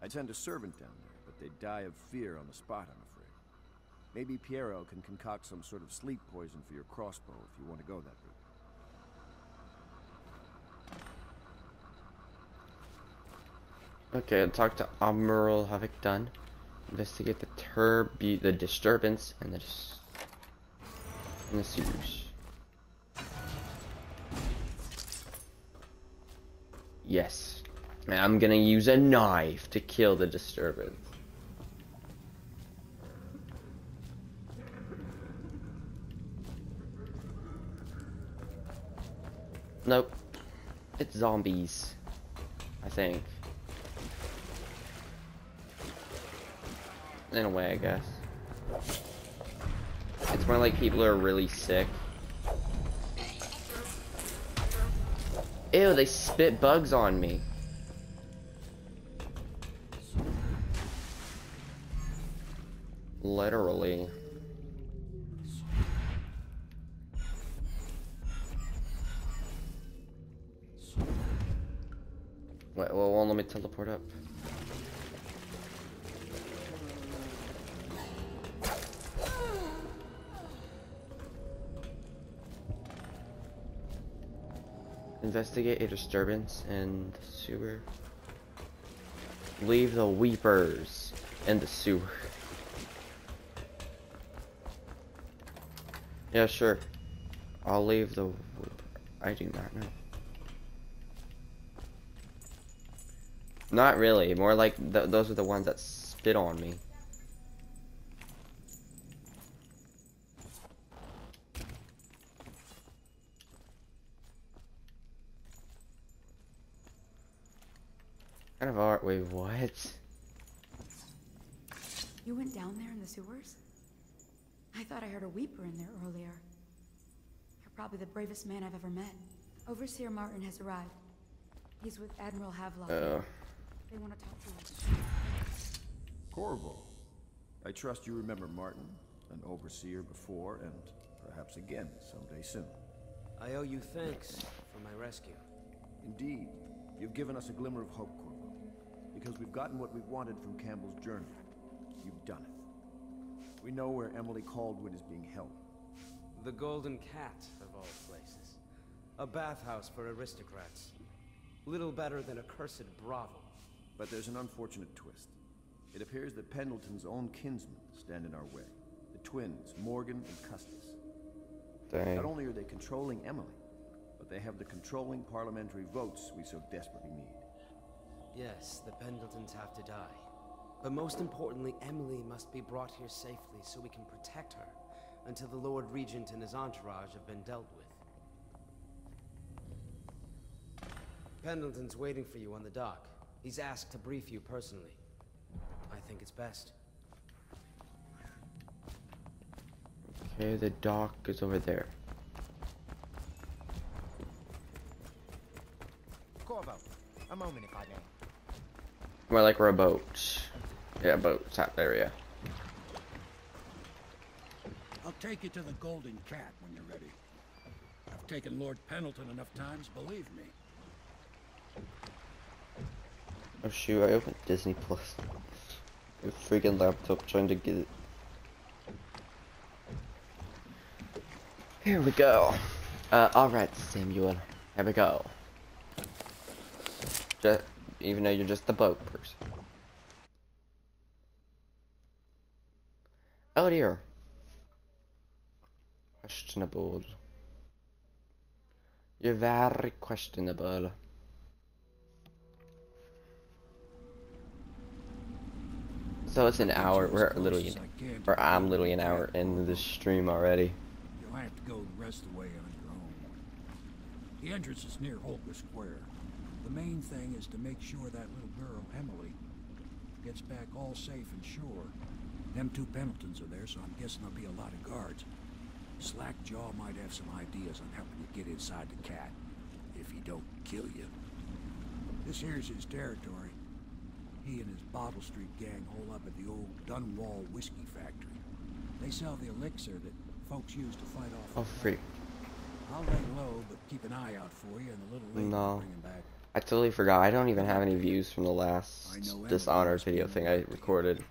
I'd send a servant down there, but they'd die of fear on the spot, I'm afraid. Maybe Piero can concoct some sort of sleep poison for your crossbow if you want to go that route. Okay, I'll talk to Admiral Havik Dunn. Investigate the turb, the disturbance, and the and the suitors. Yes, and I'm gonna use a knife to kill the disturbance. Nope, it's zombies, I think. In a way, I guess. It's more like people are really sick. Ew, they spit bugs on me. Literally. Wait, well, well, let me teleport up. Investigate a disturbance in the sewer. Leave the weepers in the sewer. Yeah, sure. I'll leave the... I do not know. Not really. More like th those are the ones that spit on me. Kind of art. Wait, what? You went down there in the sewers? I thought I heard a weeper in there earlier. You're probably the bravest man I've ever met. Overseer Martin has arrived. He's with Admiral Havelock. Uh. They want to talk to you. Corvo, I trust you remember Martin, an overseer before, and perhaps again someday soon. I owe you thanks for my rescue. Indeed. You've given us a glimmer of hope, Corvo, because we've gotten what we wanted from Campbell's journey. You've done it. We know where Emily Caldwood is being held. The Golden Cat, of all places. A bathhouse for aristocrats. Little better than a cursed brothel. But there's an unfortunate twist. It appears that Pendleton's own kinsmen stand in our way. The twins, Morgan and Custis. Dang. Not only are they controlling Emily, but they have the controlling parliamentary votes we so desperately need. Yes, the Pendletons have to die. But most importantly, Emily must be brought here safely so we can protect her until the Lord Regent and his entourage have been dealt with. Pendleton's waiting for you on the dock. He's asked to brief you personally. I think it's best. Okay, the dock is over there. A moment if I may. More like we're a boat. Yeah, boat top area. I'll take you to the Golden Cat when you're ready. I've taken Lord Pendleton enough times, believe me. Oh shoot, I opened Disney Plus. Your freaking laptop trying to get it. Here we go. Uh, alright, Samuel. Here we go. Just, even though you're just the boat person. Oh dear. Questionable. You're very questionable. So it's an hour. We're literally, or I'm literally an hour into this stream already. You'll have to go the rest of the way on your own. The entrance is near Holger Square. The main thing is to make sure that little girl, Emily, gets back all safe and sure. Them two Pendletons are there, so I'm guessing there'll be a lot of guards. Slackjaw might have some ideas on helping you get inside the cat, if he don't kill you. This here's his territory. He and his Bottle Street gang hole up at the old Dunwall whiskey factory. They sell the elixir that folks use to fight off... Oh, freak. I'll lay low, but keep an eye out for you and a little later no. bring him back. I totally forgot. I don't even have any views from the last Dishonored video thing I recorded.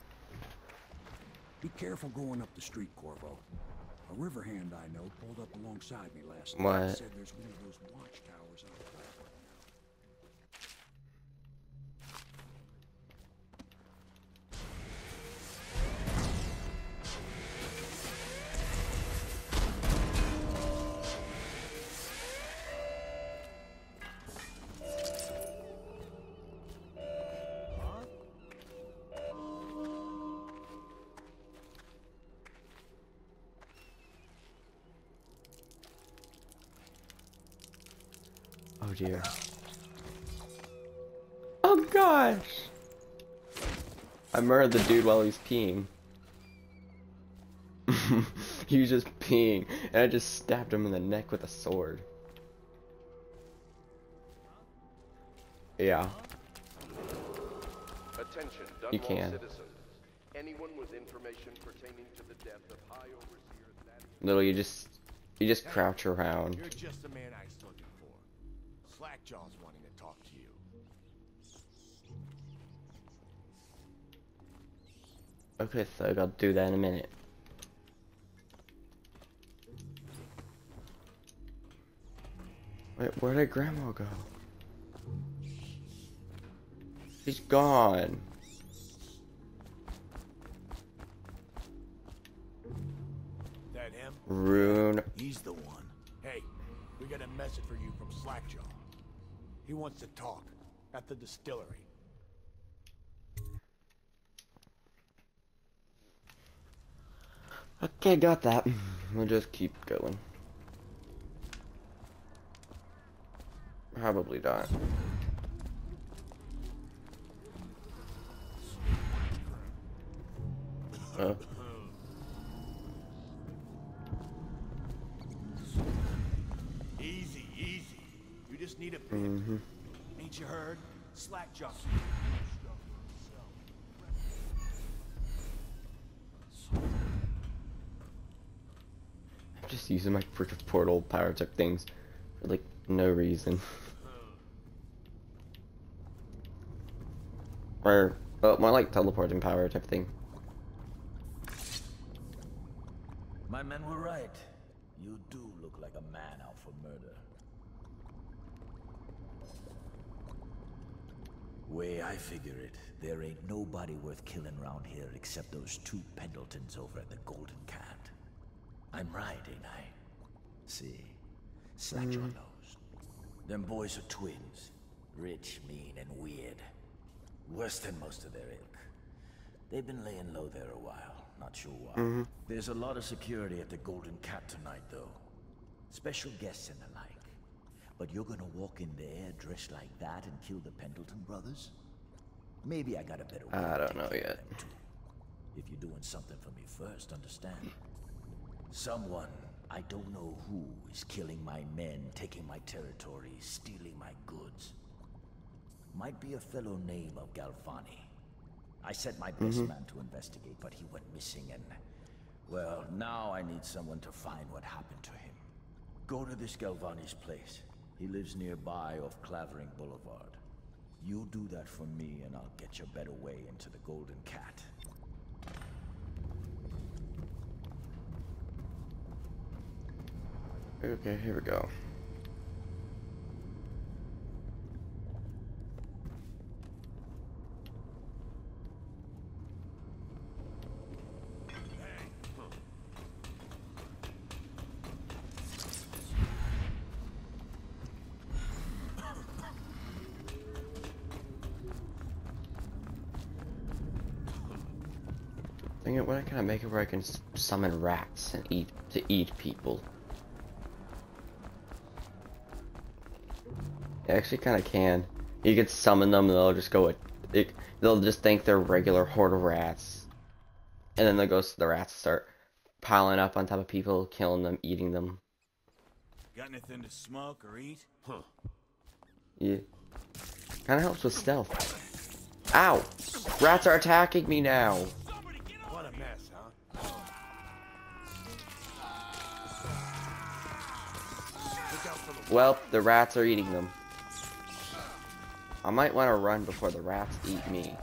Be careful going up the street, Corvo. A riverhand I know pulled up alongside me last what? night. Said there's one of those watchtowers out Here. Oh gosh! I murdered the dude while he's peeing. He was just peeing, and I just stabbed him in the neck with a sword. Yeah. Attention, Dunwall you can. Citizens. Anyone with information pertaining to the death of High Overseer that... Little, you just you just crouch around. You're just the man I was looking for. Slackjaw's wanting to talk to you. Okay, so I'll do that in a minute. Wait, where did Grandma go? She's gone. That him? Rune. He's the one. Hey, we got a message for you from Slackjaw. He wants to talk at the distillery. Okay, got that. We'll just keep going. Probably not. Oh. Easy, easy. You just need a pit. Mm-hmm. Ain't you heard? Slack jump. Just using my freaking portal power type things for like no reason. Or well, more like teleporting power type thing. My men were right. You do look like a man out for murder. Way I figure it, there ain't nobody worth killing round here except those two Pendletons over at the Golden Cat. I'm right, ain't I? See, Slackjaw mm. knows. Them boys are twins. Rich, mean, and weird. Worse than most of their ilk. They've been laying low there a while, not sure why. Mm-hmm. There's a lot of security at the Golden Cat tonight, though. Special guests and the like. But you're gonna walk in there dressed like that and kill the Pendleton brothers? Maybe I got a better way I don't know yet. If you're doing something for me first, understand? Someone, I don't know who, is killing my men, taking my territory, stealing my goods. Might be a fellow named Galvani. I sent my best mm-hmm. man to investigate, but he went missing and... Well, now I need someone to find what happened to him. Go to this Galvani's place. He lives nearby off Clavering Boulevard. You do that for me and I'll get you a better way into the Golden Cat. Okay, here we go. Dang it, what can I make it where I can summon rats and eat to eat people? Actually kind of can. You can summon them and they'll just go, it, they'll just think they're regular horde of rats. And then they'll go, the rats start piling up on top of people, killing them, eating them. Got anything to smoke or eat? Huh. Yeah. Kind of helps with stealth. Ow! Rats are attacking me now! What a mess, huh? Well, the rats are eating them. I might want to run before the rats eat me.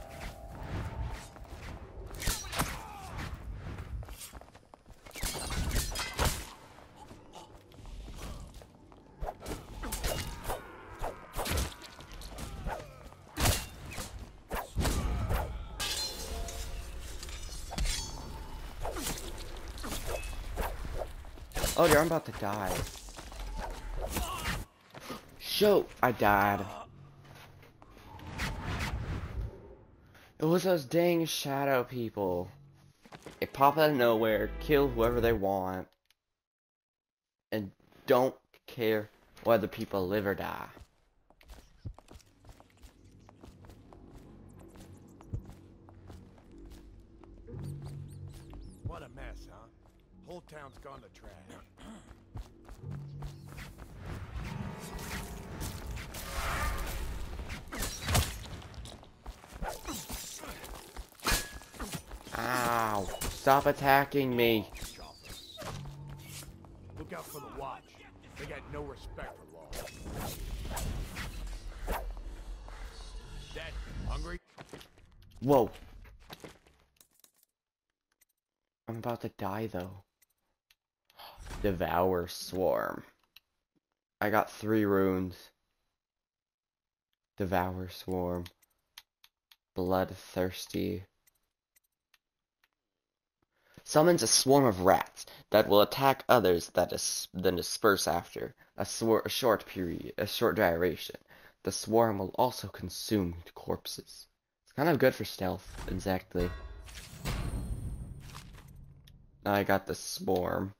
Oh dear, I'm about to die. Yo, I died. It was those dang shadow people. They pop out of nowhere, kill whoever they want, and don't care whether people live or die. What a mess, huh? Whole town's gone to trash. Stop attacking me. Look out for the watch. They got no respect for law. Dead. Hungry? Whoa. I'm about to die though. Devour Swarm. I got three runes. Devour Swarm. Bloodthirsty. Summons a swarm of rats that will attack others that is then disperse after a, swor a short period, a short duration. The swarm will also consume corpses. It's kind of good for stealth, exactly. Now I got the swarm.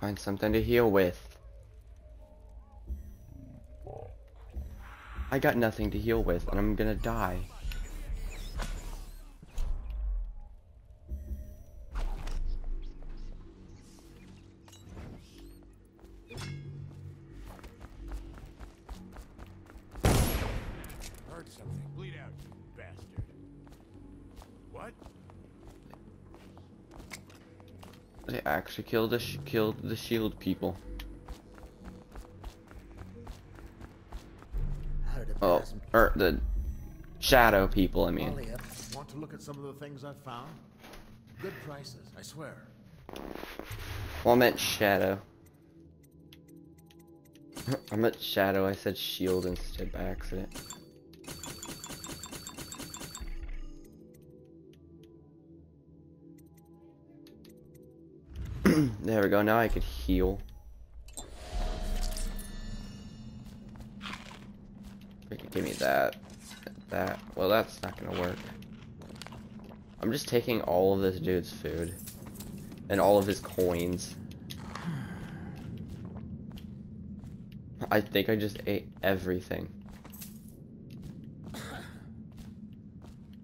Find something to heal with. I got nothing to heal with, and I'm gonna die. Heard something. Bleed out, you bastard. What? They actually killed the sh killed the shield people. Oh, or the shadow people, I mean. Want to look at some of the things I've found? Good prices, I swear. Well, I meant shadow. I meant shadow, I said shield instead by accident. There we go, now I could heal. Give me that, that, well that's not gonna work. I'm just taking all of this dude's food and all of his coins. I think I just ate everything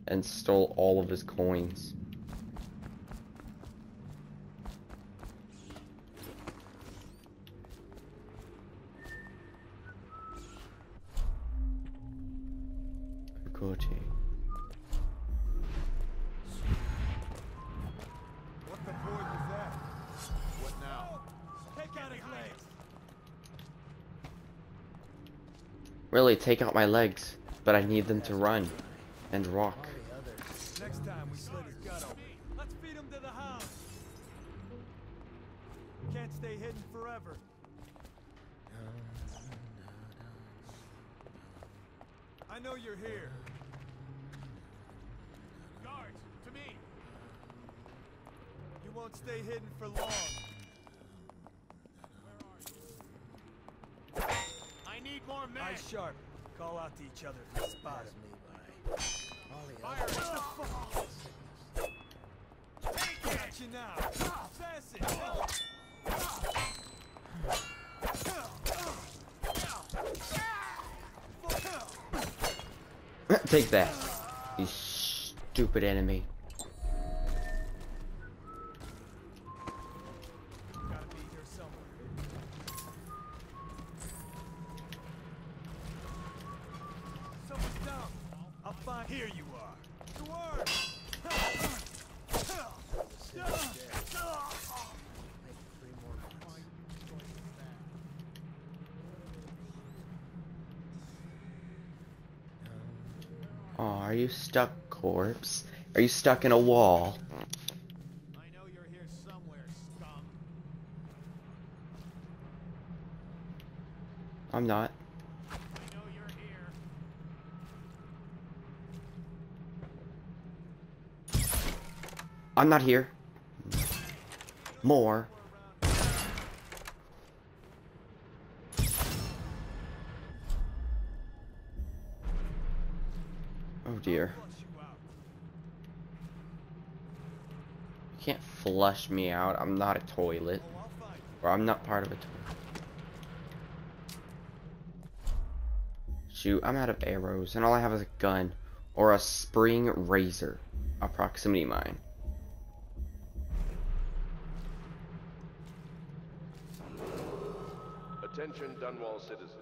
and stole all of his coins. Really, take out my legs, but I need them to run and rock. Next time we slit his gut open. Let's feed him to the house. Can't stay hidden forever. I know you're here. Guards, to me. You won't stay hidden for long. Eyes sharp. Call out to each other if you spot me. Fire! Oh. Take it at you now. Pass it. Take that, you stupid enemy. Are you stuck, corpse? Are you stuck in a wall? I know you're here somewhere, scum. I'm not. I know you're here. I'm not here. More. Dear. You can't flush me out. I'm not a toilet. Or I'm not part of a toilet. Shoot, I'm out of arrows, and all I have is a gun. Or a spring razor. A proximity mine. Attention Dunwall citizens.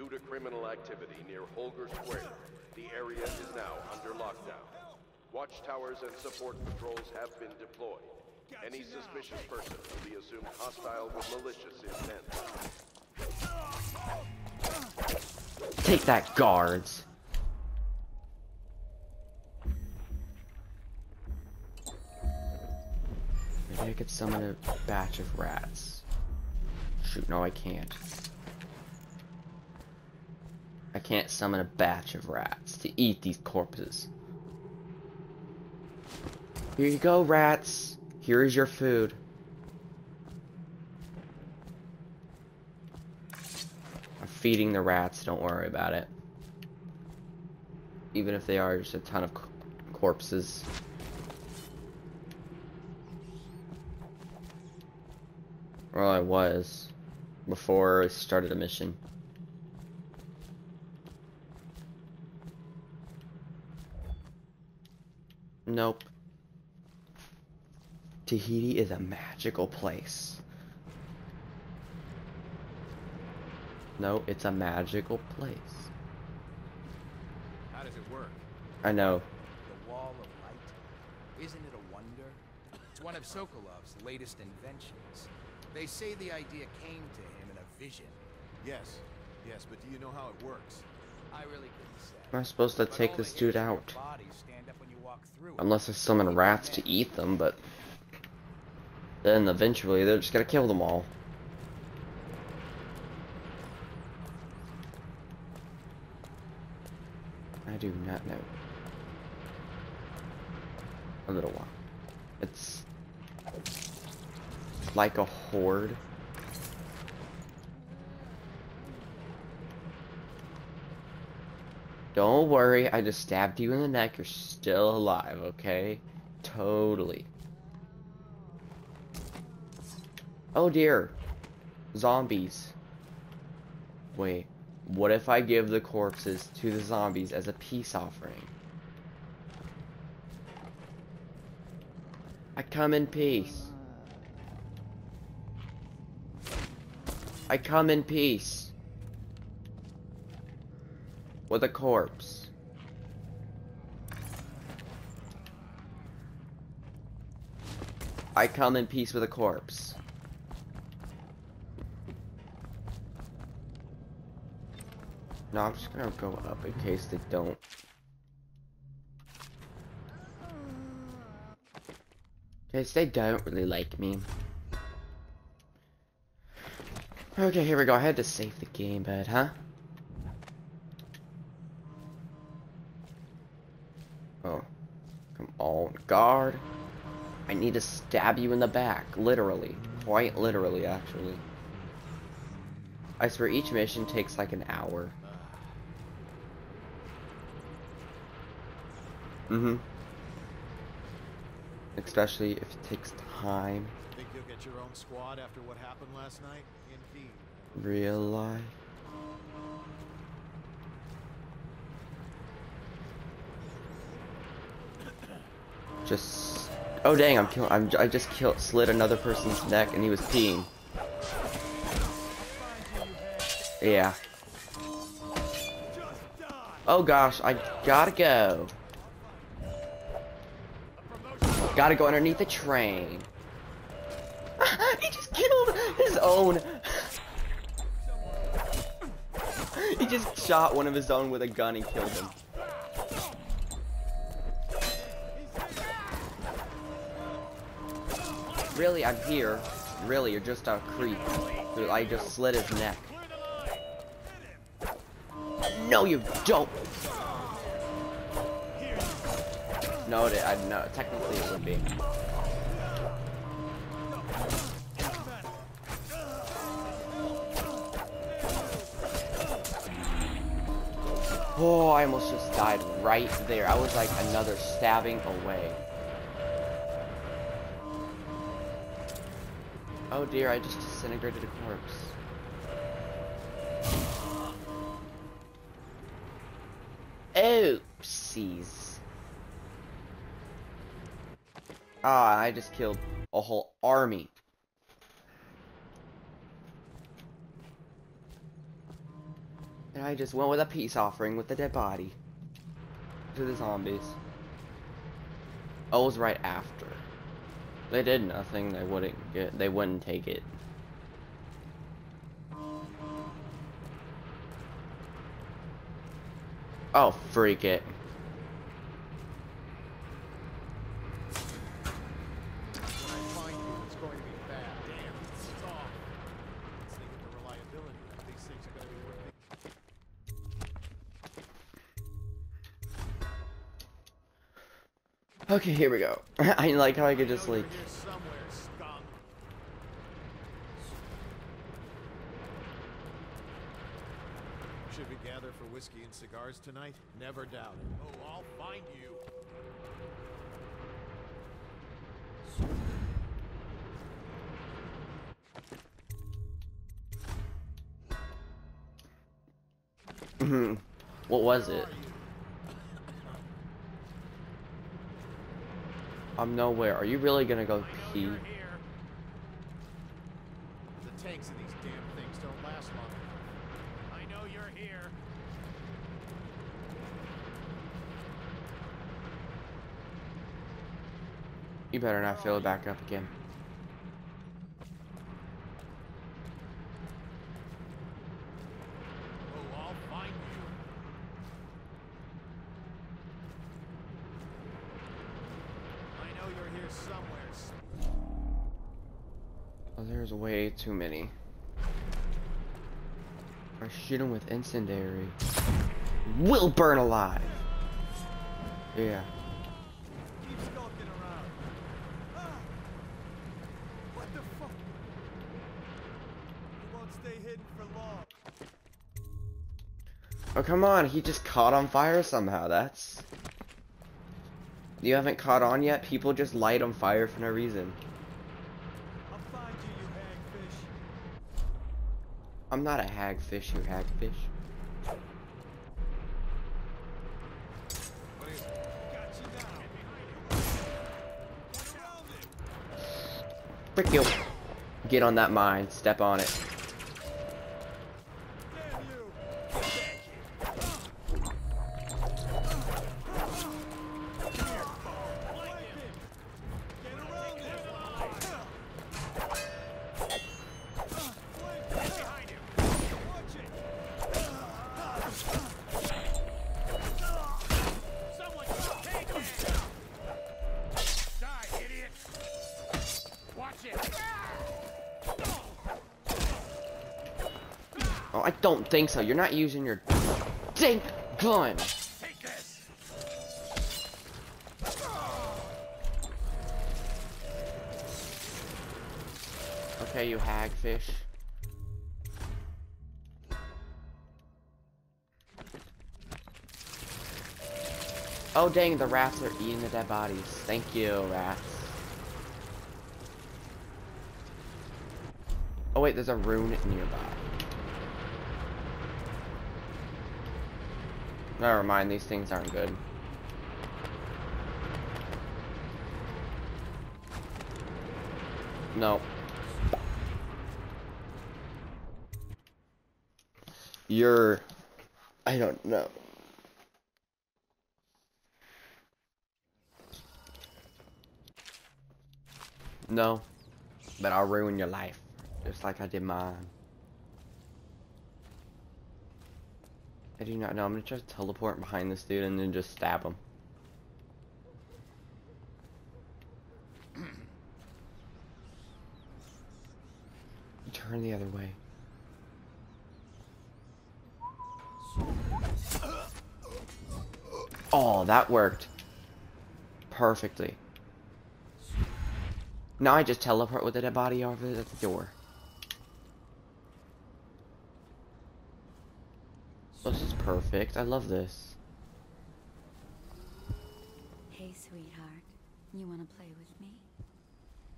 Due to criminal activity near Holger Square, the area is now under lockdown. Watchtowers and support patrols have been deployed. Any suspicious person will be assumed hostile with malicious intent. Take that, guards! Maybe I could summon a batch of rats. Shoot, no, I can't. I can't summon a batch of rats to eat these corpses. Here you go, rats. Here is your food. I'm feeding the rats, don't worry about it. Even if they are just a ton of corpses. Well, I was before I started a mission. Nope. Tahiti is a magical place. No, it's a magical place. How does it work? I know. The wall of light. Isn't it a wonder? It's one of Sokolov's latest inventions. They say the idea came to him in a vision. Yes. Yes, but do you know how it works? I really couldn't say. Am I supposed to take this dude out? Unless I summon rats to eat them, but then eventually they're just gonna kill them all. I do not know. A little one. It's like a horde. Don't worry, I just stabbed you in the neck, you're still alive, okay? Totally. Oh dear. Zombies. Wait, what if I give the corpses to the zombies as a peace offering? I come in peace. I come in peace. With a corpse. I come in peace with a corpse. No, I'm just gonna go up in case they don't. In case they don't really like me. Okay, here we go. I had to save the game, but huh? Oh, come on, guard. I need to stab you in the back, literally. Quite literally, actually. I swear each mission takes like an hour. Mm-hmm. Especially if it takes time. Think you'll get your own squad after what happened last night? Indeed. Real life. Just, oh dang, I'm killing, I'm, I just killed, slit another person's neck and he was peeing. Yeah. Oh gosh, I gotta go. Gotta go underneath the train. He just killed his own. He just shot one of his own with a gun and killed him. Really, I'm here. Really, you're just a creep. I just slit his neck. No, you don't! No, it, I, no, technically it would be. Oh, I almost just died right there. I was like another stabbing away. Oh dear, I just disintegrated a corpse. Oopsies. Ah, I just killed a whole army. I just went with a peace offering with the dead body to the zombies. I was right after. They did nothing. They wouldn't get. They wouldn't take it. Oh, freak it. Okay, here we go. I like how I could just like. Should we gather for whiskey and cigars tonight? Never doubt it. Oh, I'll find you. Hmm. What was it? I'm nowhere. Are you really gonna go pee? The tanks in these damn things don't last long. I know you're here. You better not fill it back up again. Way too many. I shoot him with incendiary. We'll burn alive. Yeah. Keep skulking around. Ah! What the fuck? You won't stay hidden for long. Oh come on! He just caught on fire somehow. That's. You haven't caught on yet. People just light on fire for no reason. I'm not a hagfish, you hagfish. Frick you. Get on that mine, step on it. Don't think so. You're not using your dink gun. Take this. Okay, you hagfish. Oh dang, the rats are eating the dead bodies. Thank you, rats. Oh wait, there's a rune nearby. Never mind, these things aren't good. No. You're... I don't know. No. But I'll ruin your life. Just like I did mine. I do not know. I'm gonna try to teleport behind this dude and then just stab him. Turn the other way. Oh, that worked perfectly. Now I just teleport with the dead body over at the door. This is perfect. I love this. Hey, sweetheart. You want to play with me?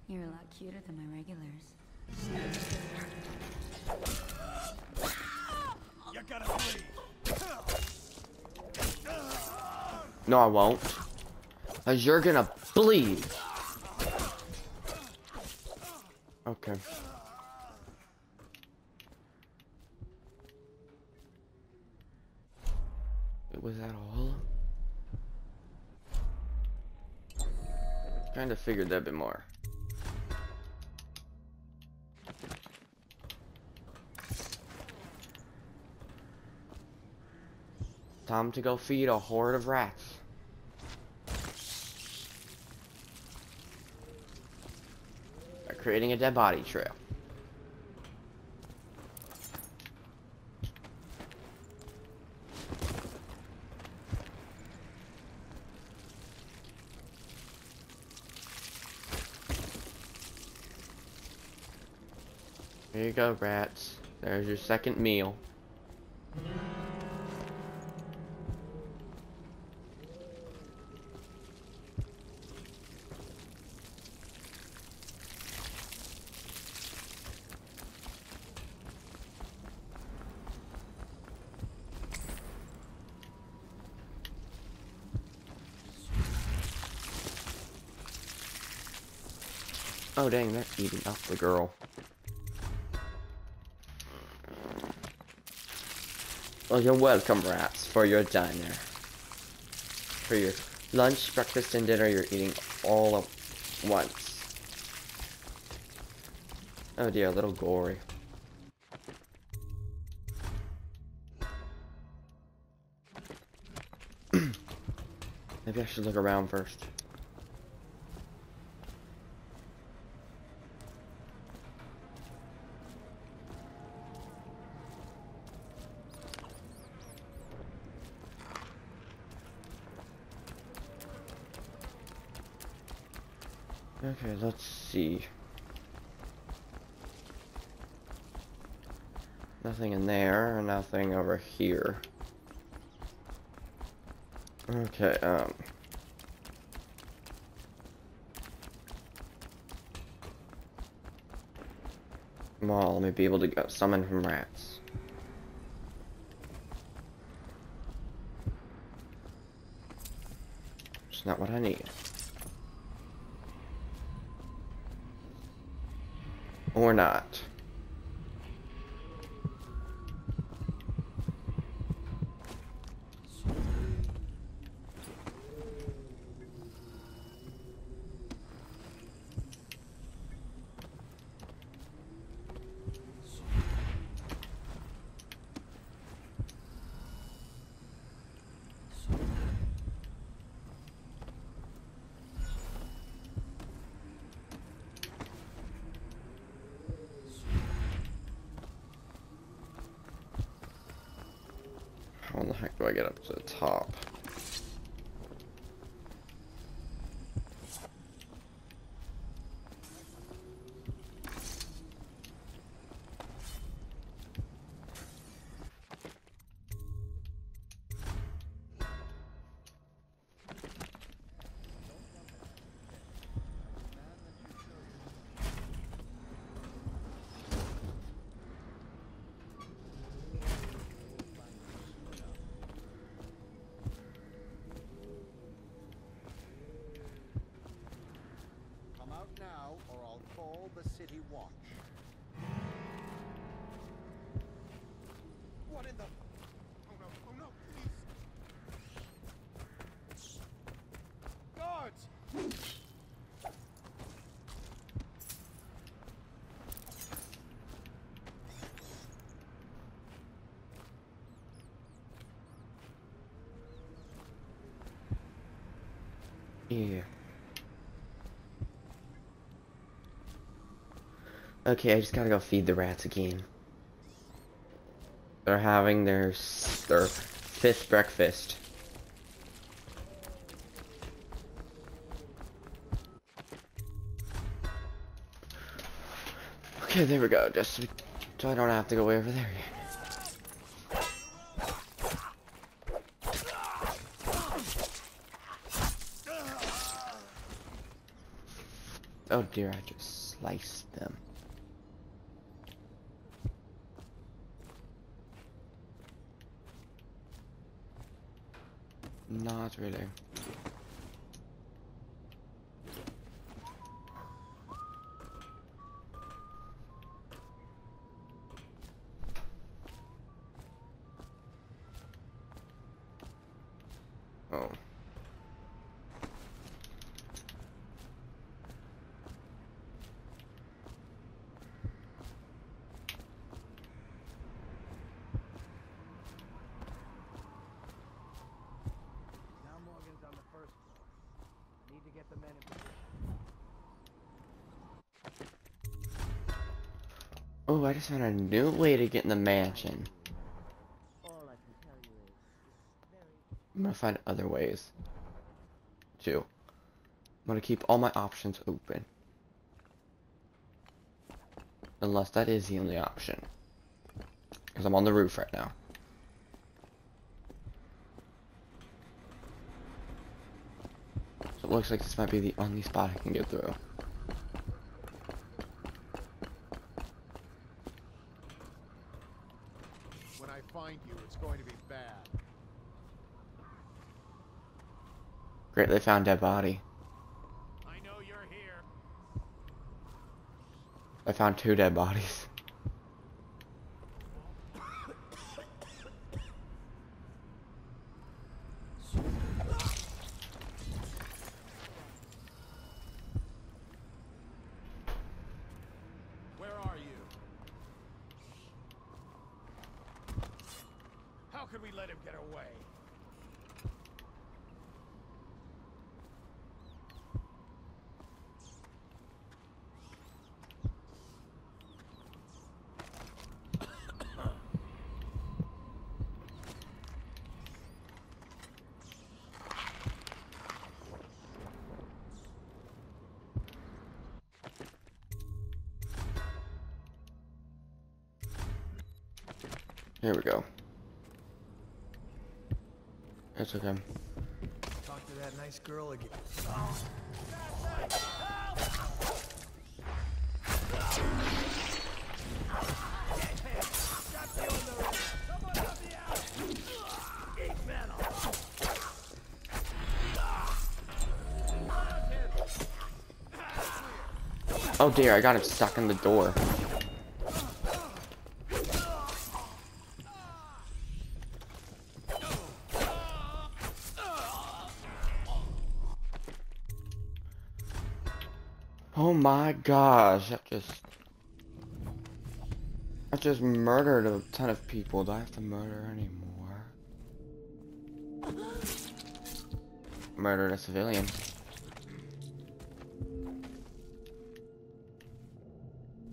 You're a lot cuter than my regulars. You gotta bleed. No, I won't. Cause you're gonna bleed. Okay. was that all? Kind of figured that a bit more. Time to go feed a horde of rats. By creating a dead body trail. Here you go, rats. There's your second meal. Oh dang, that's eating up the girl. Well, you're welcome, rats, for your diner. For your lunch, breakfast, and dinner, you're eating all at once. Oh dear, a little gory. Maybe I should look around first. Okay, let's see. Nothing in there, nothing over here. Okay, um. Well, let me be able to go summon from rats. It's not what I need. Or not. Do I get up to the top? Yeah. Okay, I just gotta go feed the rats again. They're having their their fifth breakfast. Okay, there we go. Just so I don't have to go way over there yet. Oh dear, I just sliced them. Not really. Oh. Oh, I just found a new way to get in the mansion. I'm gonna find other ways too. I'm gonna keep all my options open. Unless that is the only option. Because I'm on the roof right now. So it looks like this might be the only spot I can get through. Great, they found dead body. I know you're here. I found two dead bodies. Where are you? How could we let him get away? Here we go. That's okay. Talk to that nice girl again. Oh. Oh dear, I got him stuck in the door. My gosh, that just I just murdered a ton of people. Do I have to murder anymore? Murdered a civilian.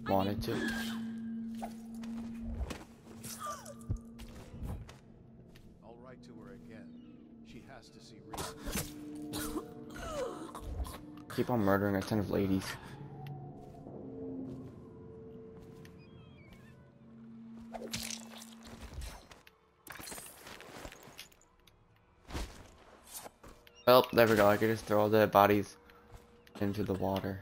Wanted to. I'll write to her again. She has to see reason. Keep on murdering a ton of ladies. Well, there we go, I can just throw all the bodies into the water.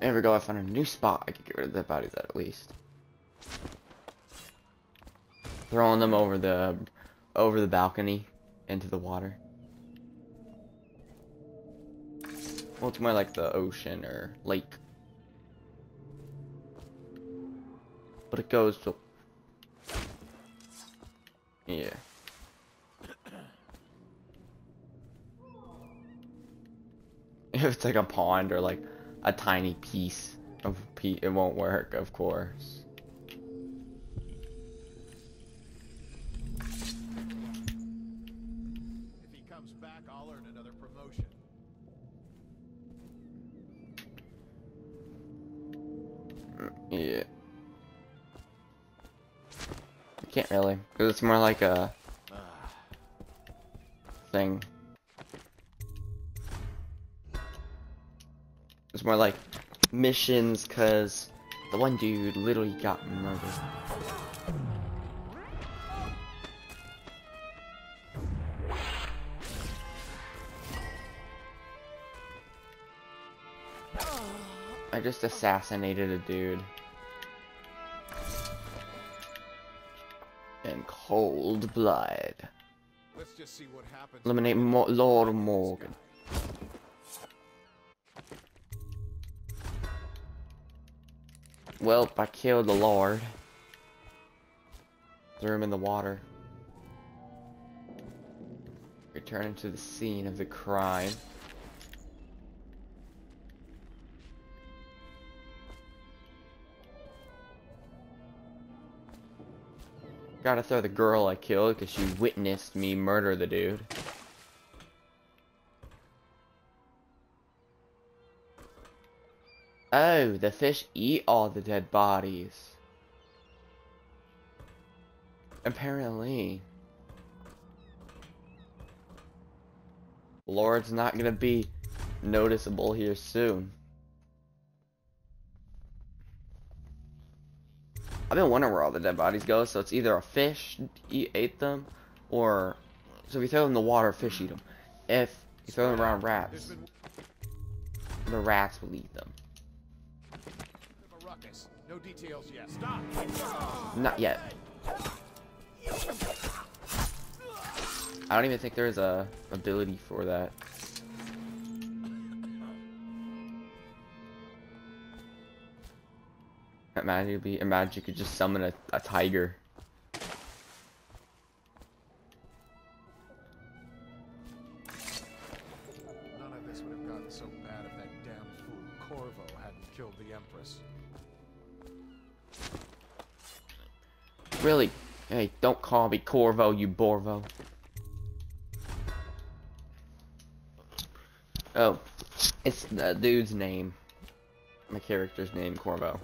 There we go, I found a new spot I could get rid of the bodies at, at least. Throwing them over the over the balcony into the water. Well, it's more like the ocean or lake. But it goes to... Yeah. If it's like a pond or like a tiny piece of pe it won't work, of course. If he comes back, I'll earn another promotion. Yeah. Can't really, because it's more like a thing. It's more like missions, because the one dude literally got murdered. I just assassinated a dude. Cold blood. Let's just see what happens. Eliminate Mo Lord Morgan. Well, I killed the Lord. threw him in the water. Returning to the scene of the crime. Gotta throw the girl I killed because she witnessed me murder the dude. Oh, the fish eat all the dead bodies. Apparently. Lord's not gonna be noticeable here soon. I've been wondering where all the dead bodies go, so it's either a fish eat, ate them, or... So if you throw them in the water, fish eat them. If you throw them around rats, the rats will eat them. No details yet. Stop. Not yet. I don't even think there's a ability for that. Imagine you'd be imagine you could just summon a, a tiger. None of this would have gotten so bad if that damn fool Corvo hadn't killed the Empress. Really? Hey, don't call me Corvo, you Borvo. Oh, it's the dude's name. My character's name, Corvo.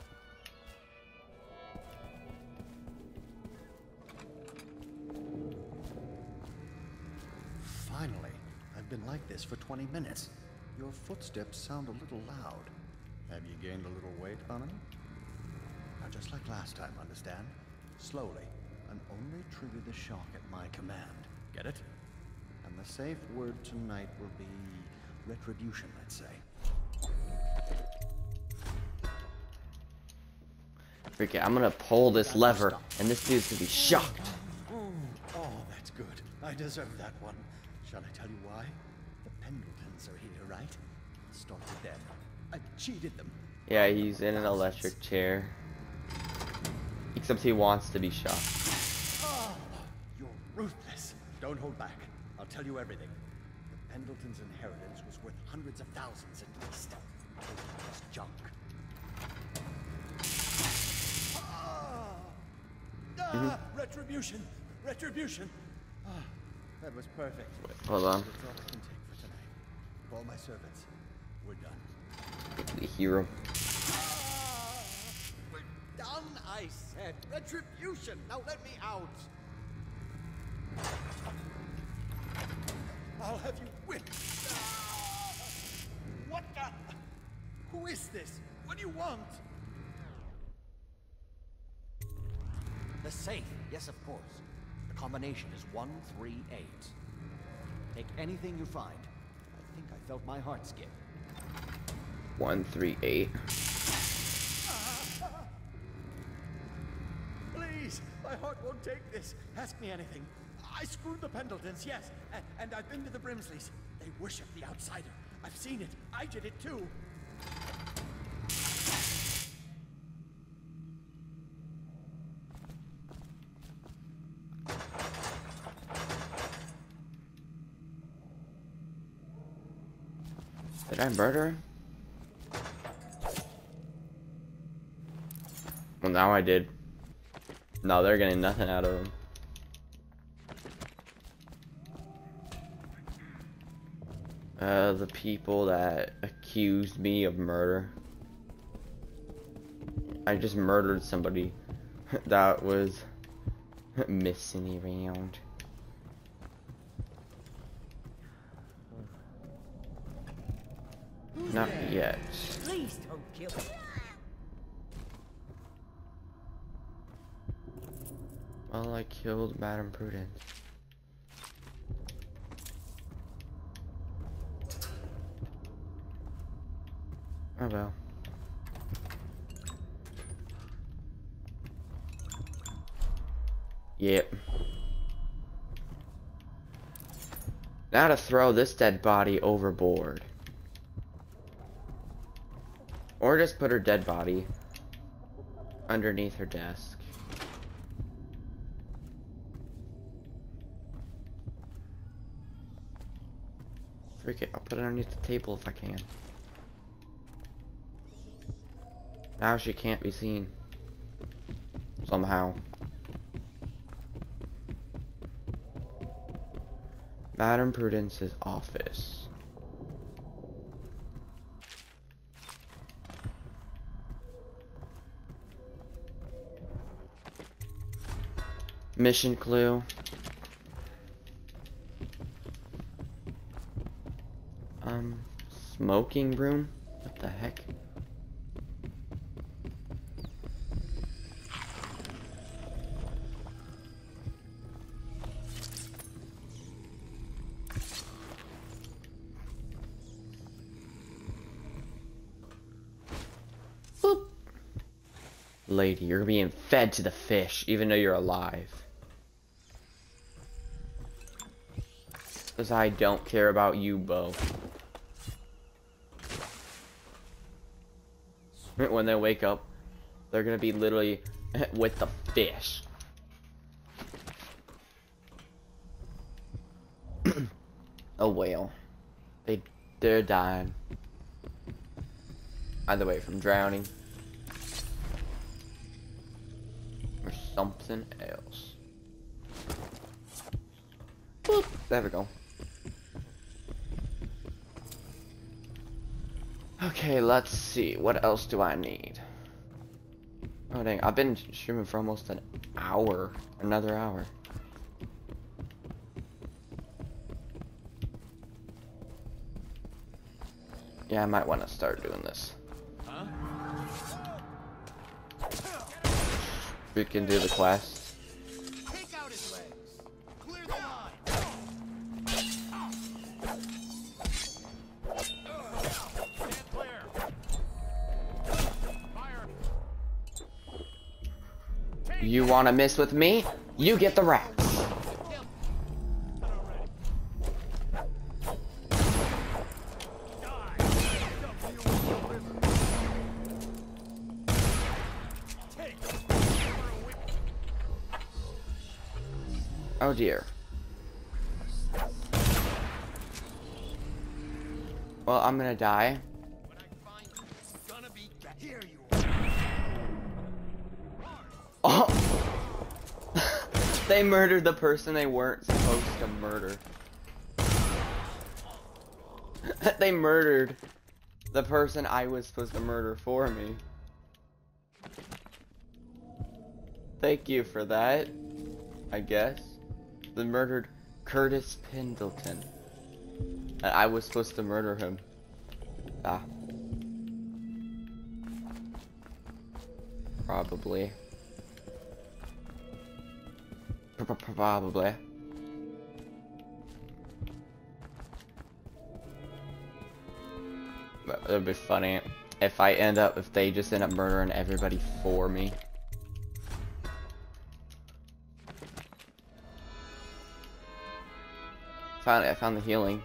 Finally, I've been like this for twenty minutes. Your footsteps sound a little loud. Have you gained a little weight on them? Now, just like last time, understand? Slowly, and only trigger the shock at my command. Get it? And the safe word tonight will be... retribution, let's say. Freak it, I'm gonna pull this lever, and this dude's gonna be shocked. Oh, that's good. I deserve that one. Shall I tell you why? The Pendletons are here, right? Stomped to death. I cheated them. Yeah, he's in an electric chair. Except he wants to be shot. Oh, you're ruthless. Don't hold back. I'll tell you everything. Pendleton's inheritance was worth hundreds of thousands at least. It was junk. Ah, mm-hmm. ah, retribution! Retribution! Ah, that was perfect. Hold on. That's all I can take for tonight. All my servants, we're done. The hero. Ah, we're done, I said. Retribution! Now let me out! I'll have you whipped. What the? Who is this? What do you want? The safe, yes, of course. The combination is one three eight. Take anything you find. I think I felt my heart skip. one three eight. Please, my heart won't take this. Ask me anything. I screwed the Pendletons, yes, and, and I've been to the Brimsleys. They worship the outsider. I've seen it. I did it too. Did I murder him? Well, now I did. No, they're getting nothing out of him. Uh, the people that accused me of murder. I just murdered somebody that was missing around. Who's Not there? yet. Please don't kill him. Well, I killed Madame Prudence. Oh well. Yep. Now to throw this dead body overboard. Or just put her dead body underneath her desk. Frick it, I'll put it underneath the table if I can. Now she can't be seen. Somehow. Madame Prudence's office. Mission clue. Um, smoking room? What the heck? Boop. Lady, you're being fed to the fish, even though you're alive. Because I don't care about you, Bo. When they wake up, they're gonna be literally with the fish. A whale. They, they're dying. Either way, from drowning. Or something else. Boop. There we go. Okay, let's see. What else do I need? Oh dang, I've been streaming for almost an hour. Another hour. Yeah, I might want to start doing this. Huh? We can do the quest. Take out his legs. Clear the line. You want to mess with me? You get the rats. Oh dear. Well, I'm gonna die. They murdered the person they weren't supposed to murder. They murdered the person I was supposed to murder for me. Thank you for that, I guess. They murdered Curtis Pendleton. And I was supposed to murder him. Ah. Probably. Probably. But it would be funny if I end up, if they just end up murdering everybody for me. Found it, I found the healing.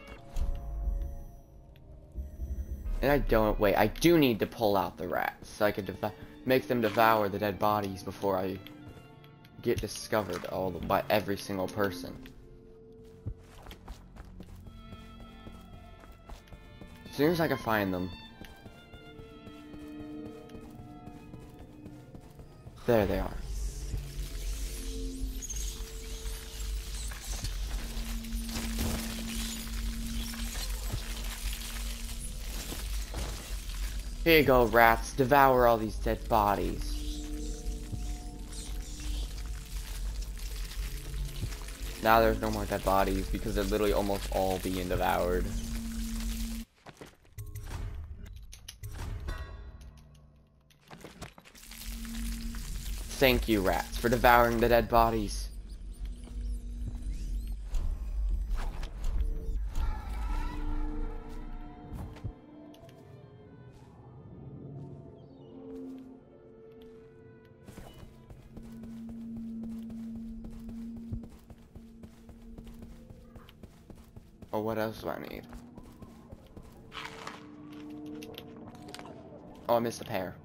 And I don't, wait, I do need to pull out the rats so I could dev- make them devour the dead bodies before I get discovered all the, by every single person. As soon as I can find them. There they are. Here you go, rats. Devour all these dead bodies. Now there's no more dead bodies because they're literally almost all being devoured. Thank you, rats, for devouring the dead bodies. What else do I need? Oh, I missed a pair.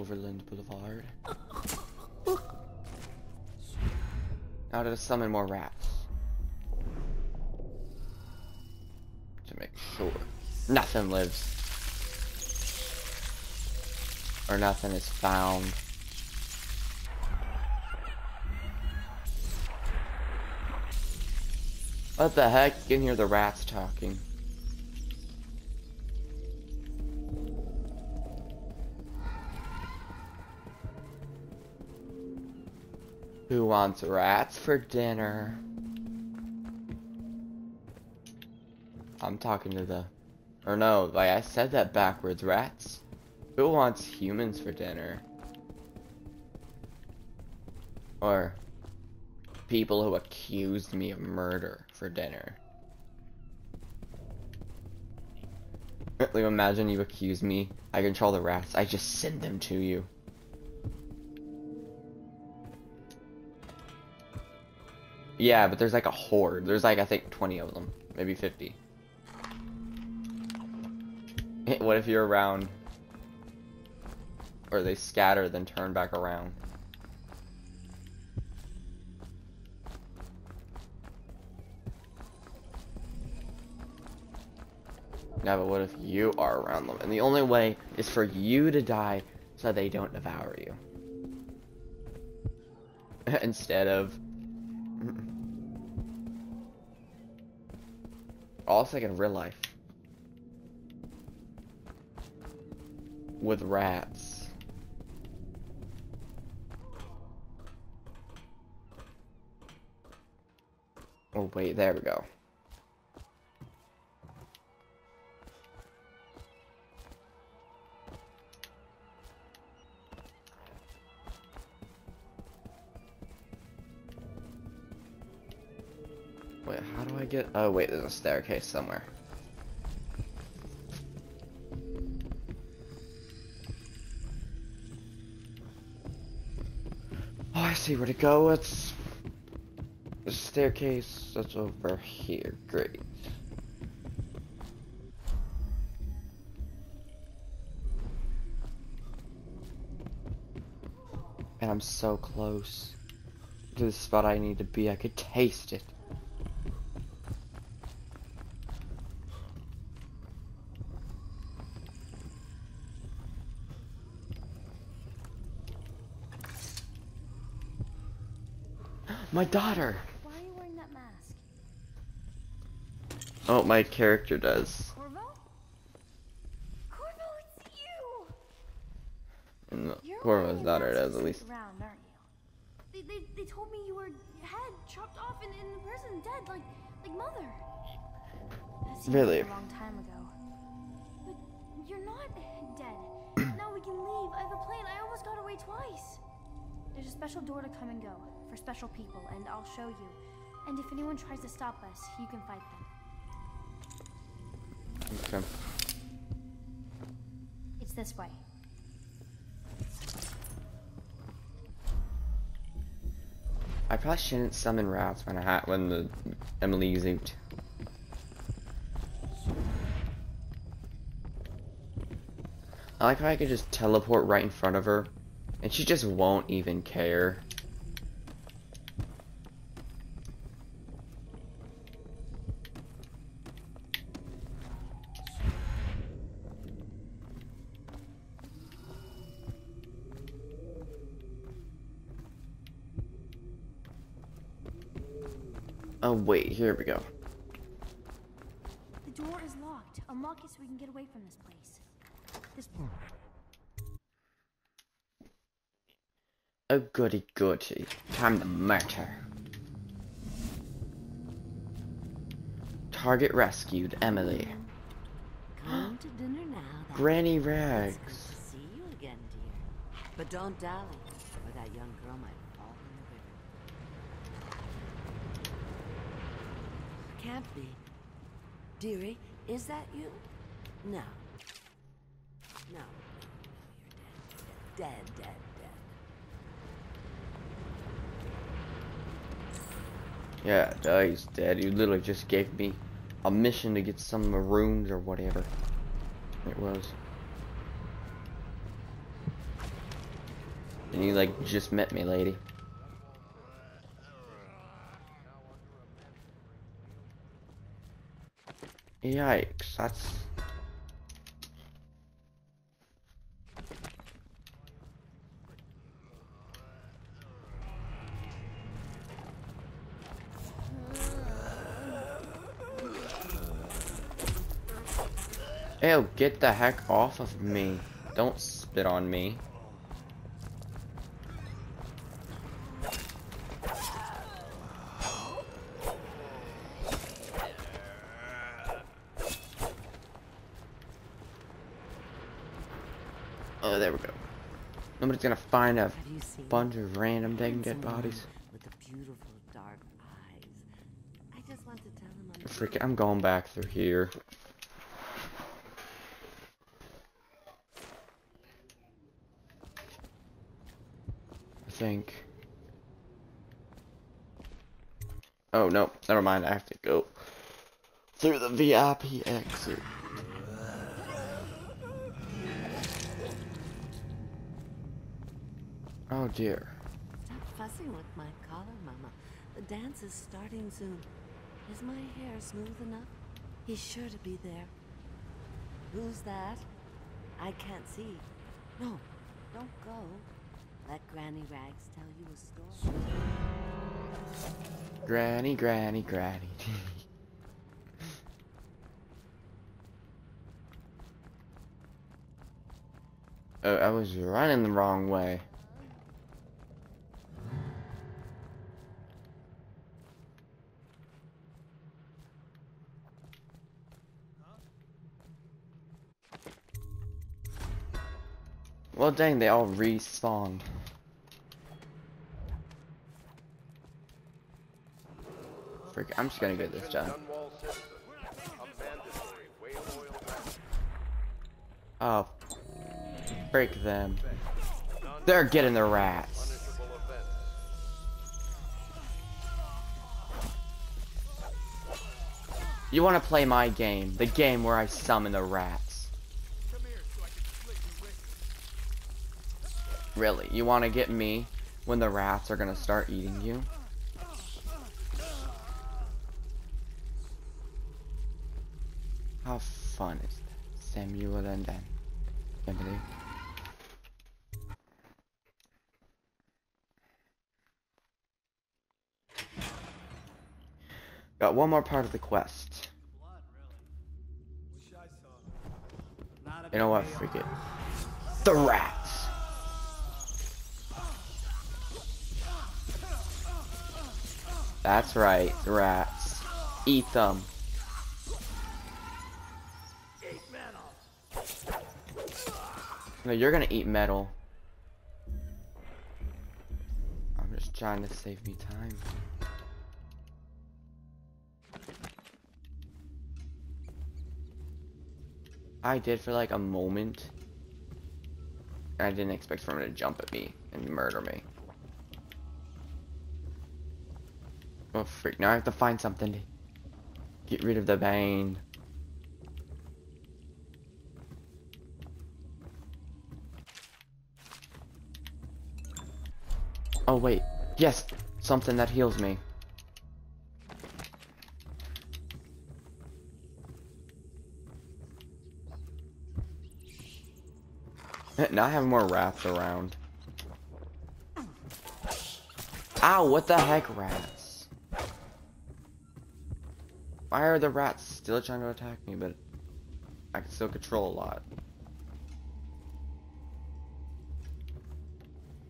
Overland Boulevard. Now to summon more rats. To make sure nothing lives. Or nothing is found. What the heck? You can hear the rats talking. Who wants rats for dinner? I'm talking to the... Or no, like I said that backwards, rats. Who wants humans for dinner? Or people who accused me of murder for dinner. Imagine you accuse me. I control the rats. I just send them to you. Yeah, but there's like a horde. There's like, I think, twenty of them. Maybe fifty. What if you're around? Or they scatter, then turn back around. Yeah, but what if you are around them? And the only way is for you to die so they don't devour you. Instead of... Also, like in real life, with rats. Oh wait, there we go. Wait, how do I get... Oh, wait, there's a staircase somewhere. Oh, I see where to go. It's... The staircase that's over here. Great. And I'm so close to the spot I need to be. I could taste it. My daughter! Why are you wearing that mask? Oh, my character does. Corvo? Corvo, it's you! And You're Corvo's daughter does, at least. Around, aren't you? They, they, they told me you were head chopped off and in the prison dead, like, like mother. That seemed really? Like a long time ago. But you're not dead. Now we can leave. I have a plane. I almost got away twice. There's a special door to come and go. For special people, and I'll show you. And if anyone tries to stop us, you can fight them. Okay. It's this way. I probably shouldn't summon rats when I ha when the Emily zooped. I like how I could just teleport right in front of her, and she just won't even care. Oh wait, here we go. The door is locked. Unlock it so we can get away from this place. This Oh goody goody. Time to murder. Target rescued, Emily. Come to dinner now. Granny Rags. It's good to see you again, dear. But don't dally, or that young girl might fall in the river. Can't be. Dearie, is that you? No. No. You're dead. Dead, dead, dead. Yeah, no, he's dead. You literally just gave me a mission to get some maroons or whatever it was. You, like, just met me, lady. Yikes, that's... Ew, get the heck off of me. Don't spit on me. Oh, there we go. Nobody's gonna find a bunch of random dang dead bodies. With the beautiful dark eyes. I just want to tell him I'm freaking I'm going back through here. Think. Oh no, never mind. I have to go through the V I P exit. Oh dear. Stop fussing with my collar, Mama. The dance is starting soon. Is my hair smooth enough? He's sure to be there. Who's that? I can't see. No, don't go. Let Granny Rags tell you a story. Granny, Granny, Granny. Oh, I was running the wrong way. Well, dang, they all respawned. Frick, I'm just gonna get this done. Oh, break them. They're getting the rats. You wanna play my game, the game where I summon the rats. Really, you want to get me when the rats are going to start eating you? How fun is that? Samuel and then Emily. Got one more part of the quest. You know what? Freak it. The rats! That's right, rats. Eat them. Eat metal. No, you're gonna eat metal. I'm just trying to save me time. I did for like a moment. And I didn't expect for him to jump at me and murder me. Oh freak, now I have to find something to get rid of the bane. Oh wait, yes, something that heals me. Now I have more rats around. Ow, what the heck, rats? Why are the rats still trying to attack me, but I can still control a lot?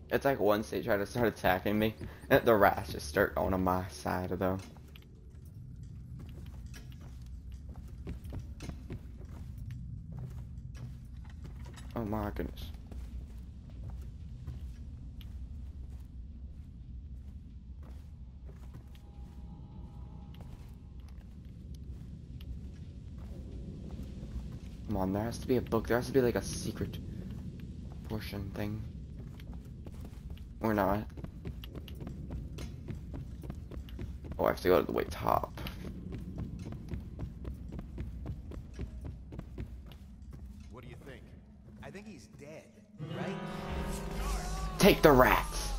It's like once they try to start attacking me, and the rats just start going on my side, though. Oh my goodness. Come on, there has to be a book. There has to be like a secret portion thing. Or not. Oh, I have to go to the way top. What do you think? I think he's dead, right? Take the rats.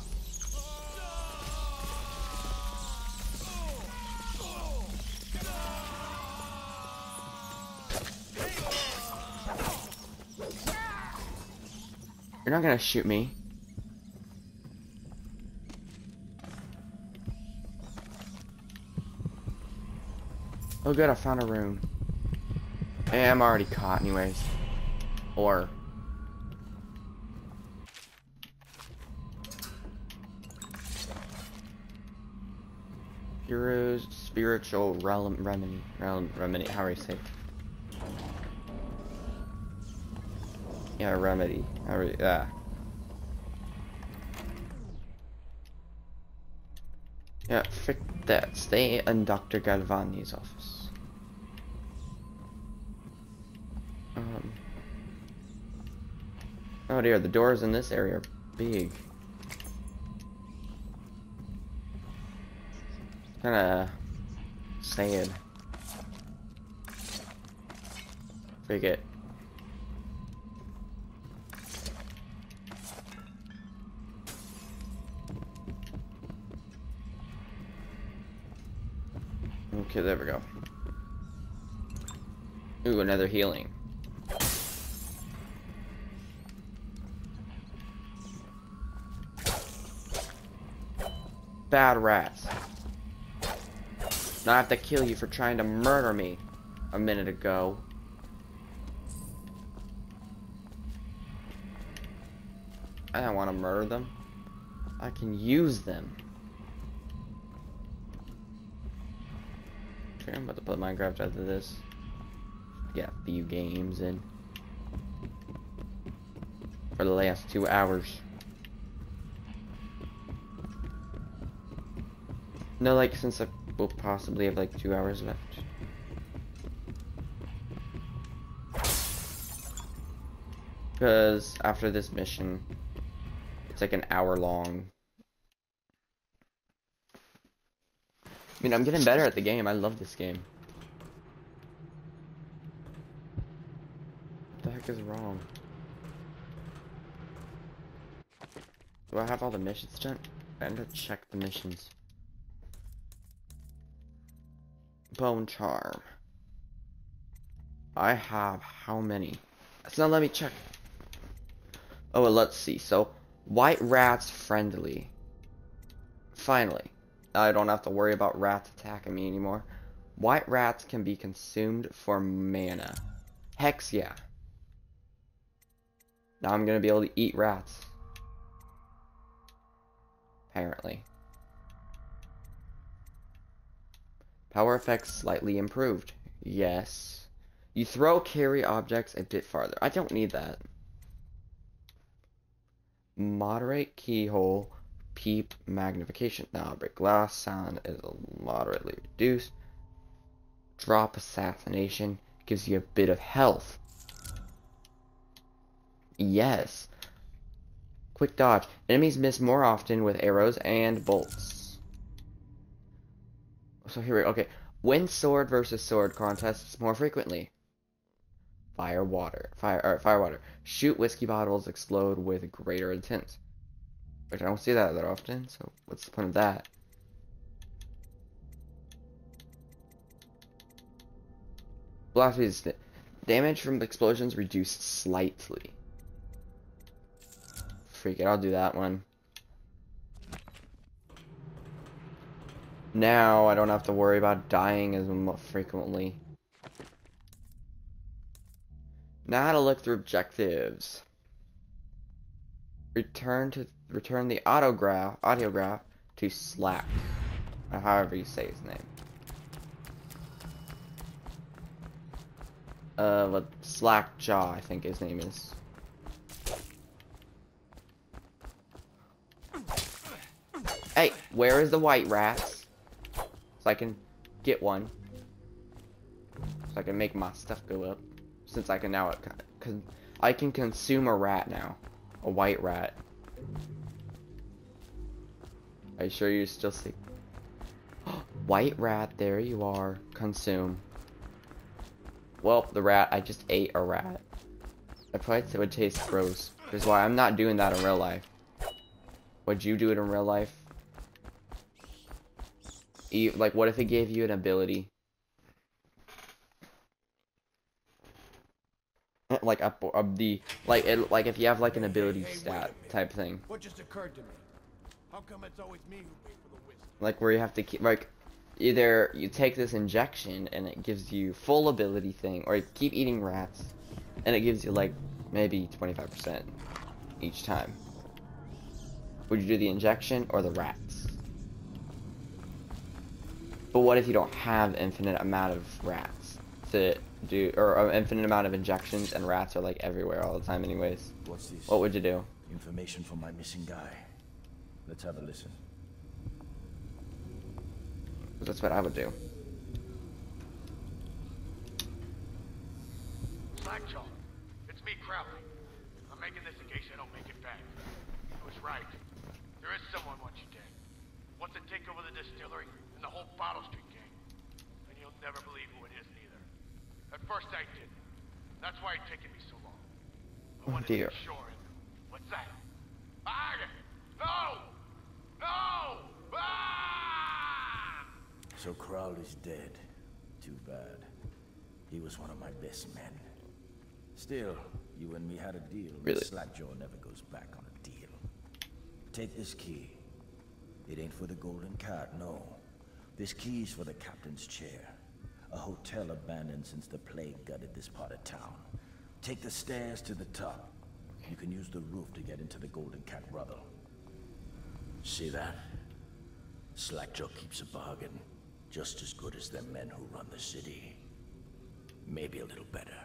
You're not gonna shoot me. Oh good, I found a rune. Hey, I'm already caught anyways. Or Heroes Spiritual Realm Remedy. Realm Remedy, how are you safe? Yeah, remedy. How are you, ah. Yeah, frick that. Stay in Doctor Galvani's office. Um. Oh dear, the doors in this area are big. Kinda sad. Frig it. Okay, there we go. Ooh, another healing. Bad rats. Now I have to kill you for trying to murder me a minute ago. I don't want to murder them. I can use them. I'm about to play Minecraft after this. Get a few games in. For the last two hours. No, like, since I will possibly have like two hours left. Because after this mission, it's like an hour long. I mean, I'm getting better at the game. I love this game. What the heck is wrong? Do I have all the missions done? I need to check the missions. Bone charm. I have how many? It's not let me check. Oh, well, let's see. So, white rats friendly. Finally. I don't have to worry about rats attacking me anymore. White rats can be consumed for mana. Hex yeah. Now I'm gonna be able to eat rats. Apparently. Power effects slightly improved. Yes. You throw carry objects a bit farther. I don't need that. Moderate keyhole. Peep magnification. Now break glass. Sound is moderately reduced. Drop assassination gives you a bit of health. Yes. Quick dodge. Enemies miss more often with arrows and bolts. So here we go. Okay. Win sword versus sword contests more frequently. Fire water. Fire. Or fire water. Shoot whiskey bottles explode with greater intent. Which I don't see that that often, so what's the point of that? Blast resistant. Damage from explosions reduced slightly. Freak it, I'll do that one. Now I don't have to worry about dying as frequently. Now how to look through objectives. Return to return the autograph audiograph to Slack, or however you say his name. Uh, what Slackjaw, I think his name is. Hey, where is the white rats? So I can get one. So I can make my stuff go up. Since I can now, it can, I can consume a rat now. A white rat. Are you sure you're still sick? White rat, there you are. Consume. Well, the rat, I just ate a rat. I probably would taste gross. Which is why I'm not doing that in real life. Would you do it in real life? E like, what if it gave you an ability? Like up, up the like it, like if you have like an ability hey, hey, stat type thing. What just occurred to me? How come it's always me who pays for the whiskey? Like where you have to keep like either you take this injection and it gives you full ability thing, or you keep eating rats and it gives you like maybe twenty-five percent each time. Would you do the injection or the rats? But what if you don't have infinite amount of rats to do, or an infinite amount of injections, and rats are like everywhere all the time anyways? What's this? What would you do? Information from my missing guy. Let's have a listen. That's what I would do. Slackjaw, it's me, Crowley. I'm making this in case I don't make it back. I was right. There is someone wants you dead. Wants to take over the distillery and the whole Bottle Street gang. And you'll never believe who it is neither. At first I didn't. That's why it taken me so long. I wanted to be sure. What's that? Arthur! No! No! Ah! So Crowley's dead. Too bad. He was one of my best men. Still, you and me had a deal. Really? Slackjaw never goes back on a deal. Take this key. It ain't for the Golden Cat, no. This key's for the captain's chair. A hotel abandoned since the plague gutted this part of town. Take the stairs to the top. You can use the roof to get into the Golden Cat brothel. See that? Slackjaw keeps a bargain. Just as good as the men who run the city. Maybe a little better.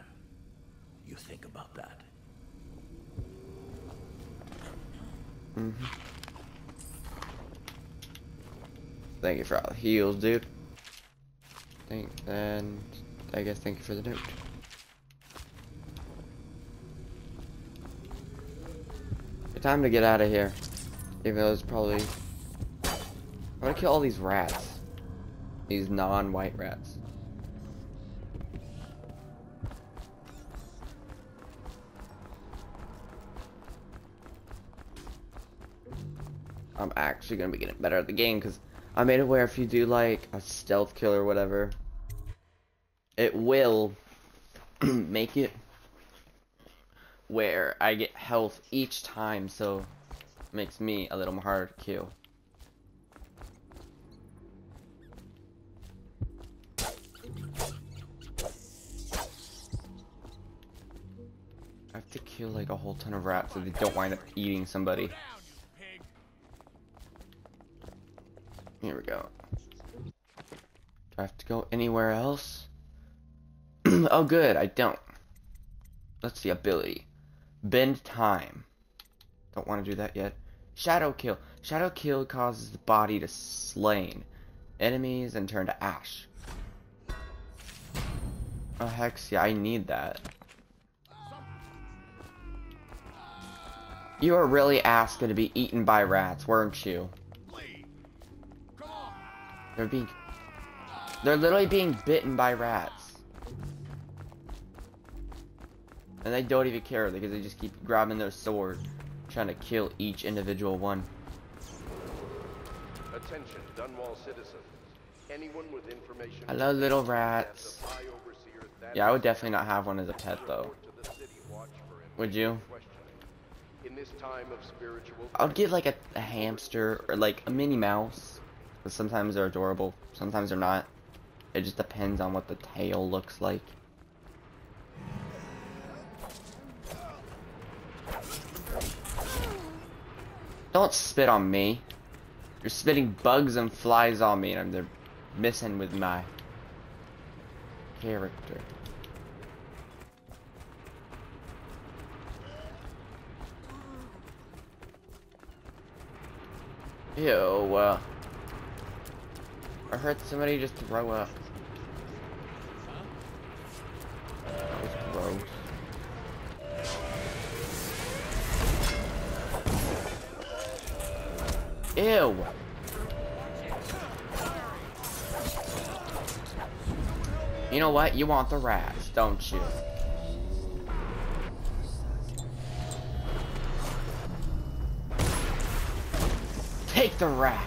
You think about that. Mm-hmm. Thank you for all the heals, dude. Thank, and I guess thank you for the note. It's time to get out of here. Even though it's probably... I'm gonna kill all these rats. These non-white rats. I'm actually gonna be getting better at the game, because I made aware if you do like a stealth kill or whatever, it will make it where I get health each time, so it makes me a little more harder to kill. To kill like a whole ton of rats so they don't wind up eating somebody. Here we go. Do I have to go anywhere else? Oh good, I don't. Let's see, ability. Bend time. Don't want to do that yet. Shadow kill. Shadow kill causes the body to slain enemies and turn to ash. Oh heck yeah, I need that. You were really asking to be eaten by rats, weren't you? They're being... They're literally being bitten by rats. And they don't even care because they just keep grabbing their sword, trying to kill each individual one. Attention, Dunwall citizens. Anyone with information... Hello, little rats. Yeah, I would definitely not have one as a pet, though. Would you? In this time of spiritual... I would get like a, a hamster or like a Minnie Mouse, because sometimes they're adorable, sometimes they're not. It just depends on what the tail looks like. Don't spit on me. You're spitting bugs and flies on me, and they're messing with my character. Ew, uh, I heard somebody just throw up. That was gross. Ew! You know what? You want the rats, don't you? Take the racks.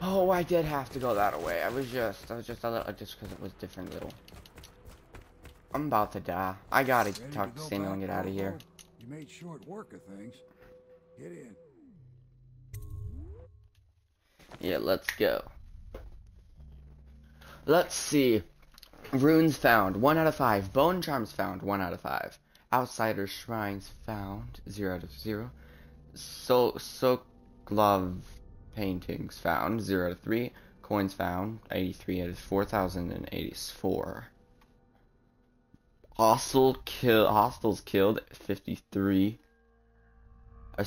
Oh, I did have to go that way. I was just, I was just a little, just because it was different little. I'm about to die. I gotta Ready talk to, to Samuel and get out of here. You made short work of things. Get in. Yeah, let's go. Let's see. Runes found. One out of five. Bone charms found. One out of five. Outsider shrines found. Zero out of zero. So Sokolov paintings found. Zero out of three. Coins found. Eighty-three out of four thousand and eighty-four. Hostile kill, hostiles killed, fifty-three, or,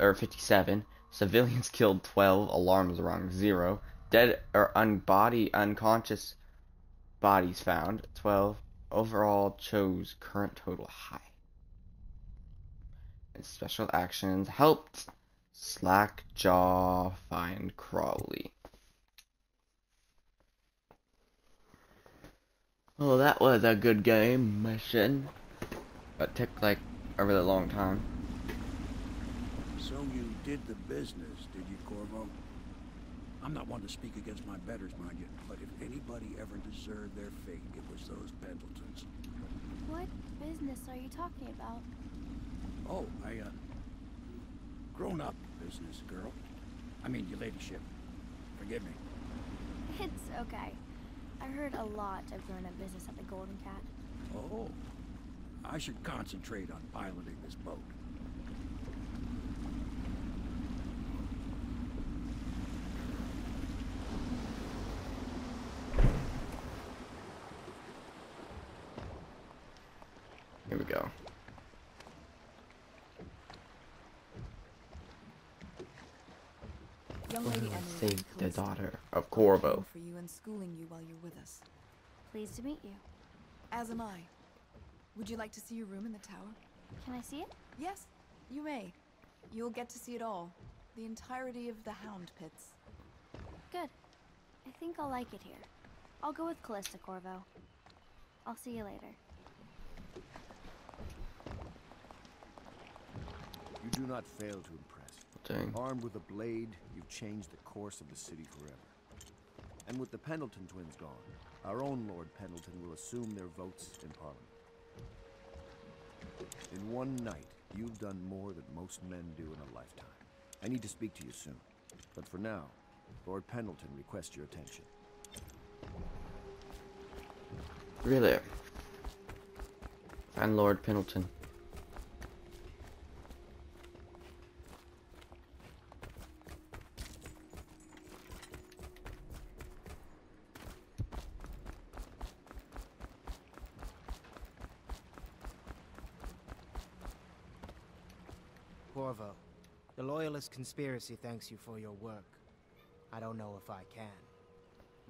or fifty-seven. Civilians killed, twelve. Alarms wrong, zero. Dead or unbody, unconscious bodies found, twelve. Overall chose current total high. And special actions helped Slackjaw find Crowley. Well, that was a good game mission, but took like a really long time. So you did the business, did you, Corvo? I'm not one to speak against my betters, mind you, but if anybody ever deserved their fate, it was those Pendletons. What business are you talking about? Oh, I, uh, grown-up business, girl. I mean, your ladyship. Forgive me. It's okay. I heard a lot of grown-up business at the Golden Cat. Oh, I should concentrate on piloting this boat. Here we go. Young lady Emily, save the daughter of Corvo. For you and schooling you while you're with us. Pleased to meet you. As am I. Would you like to see your room in the tower? Can I see it? Yes, you may. You'll get to see it all. The entirety of the hound pits. Good. I think I'll like it here. I'll go with Callista, Corvo. I'll see you later. You do not fail to impress. Dang. Armed with a blade, you've changed the course of the city forever. And with the Pendleton twins gone, our own Lord Pendleton will assume their votes in Parliament. In one night, you've done more than most men do in a lifetime. I need to speak to you soon. But for now, Lord Pendleton requests your attention. Really? And Lord Pendleton. Conspiracy thanks you for your work. I don't know if I can.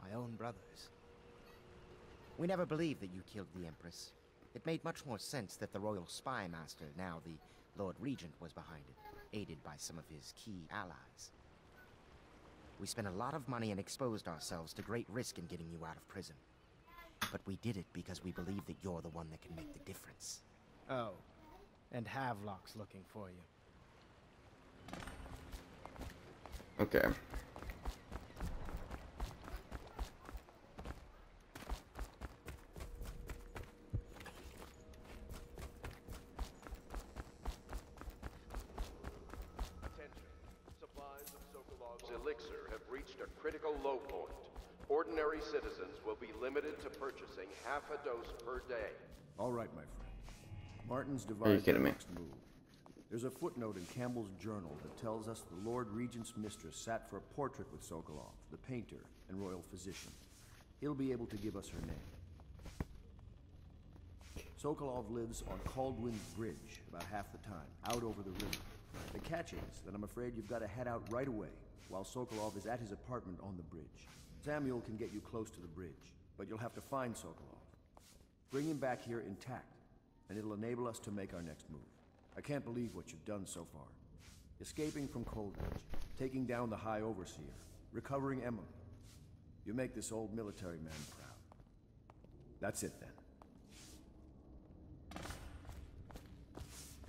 My own brothers. We never believed that you killed the Empress. It made much more sense that the royal spy master, now the Lord Regent, was behind it, aided by some of his key allies. We spent a lot of money and exposed ourselves to great risk in getting you out of prison. But we did it because we believe that you're the one that can make the difference. Oh, and Havelock's looking for you. Okay. Attention. Supplies of Sokolov's elixir have reached a critical low point. Ordinary citizens will be limited to purchasing half a dose per day. All right, my friend. Martin's device. Are you kidding me? There's a footnote in Campbell's journal that tells us the Lord Regent's mistress sat for a portrait with Sokolov, the painter and royal physician. He'll be able to give us her name. Sokolov lives on Caldwin's Bridge about half the time, out over the river. The catch is that I'm afraid you've got to head out right away while Sokolov is at his apartment on the bridge. Samuel can get you close to the bridge, but you'll have to find Sokolov. Bring him back here intact. and it'll enable us to make our next move. I can't believe what you've done so far. Escaping from Coldridge, taking down the High Overseer, recovering Emily. You make this old military man proud. That's it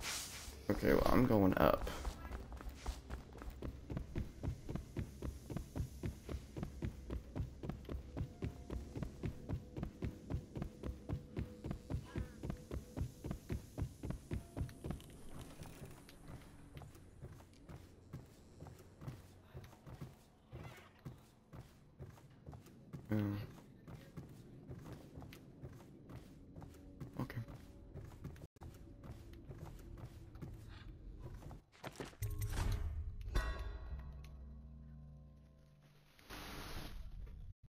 then. Okay, well, I'm going up. Mm.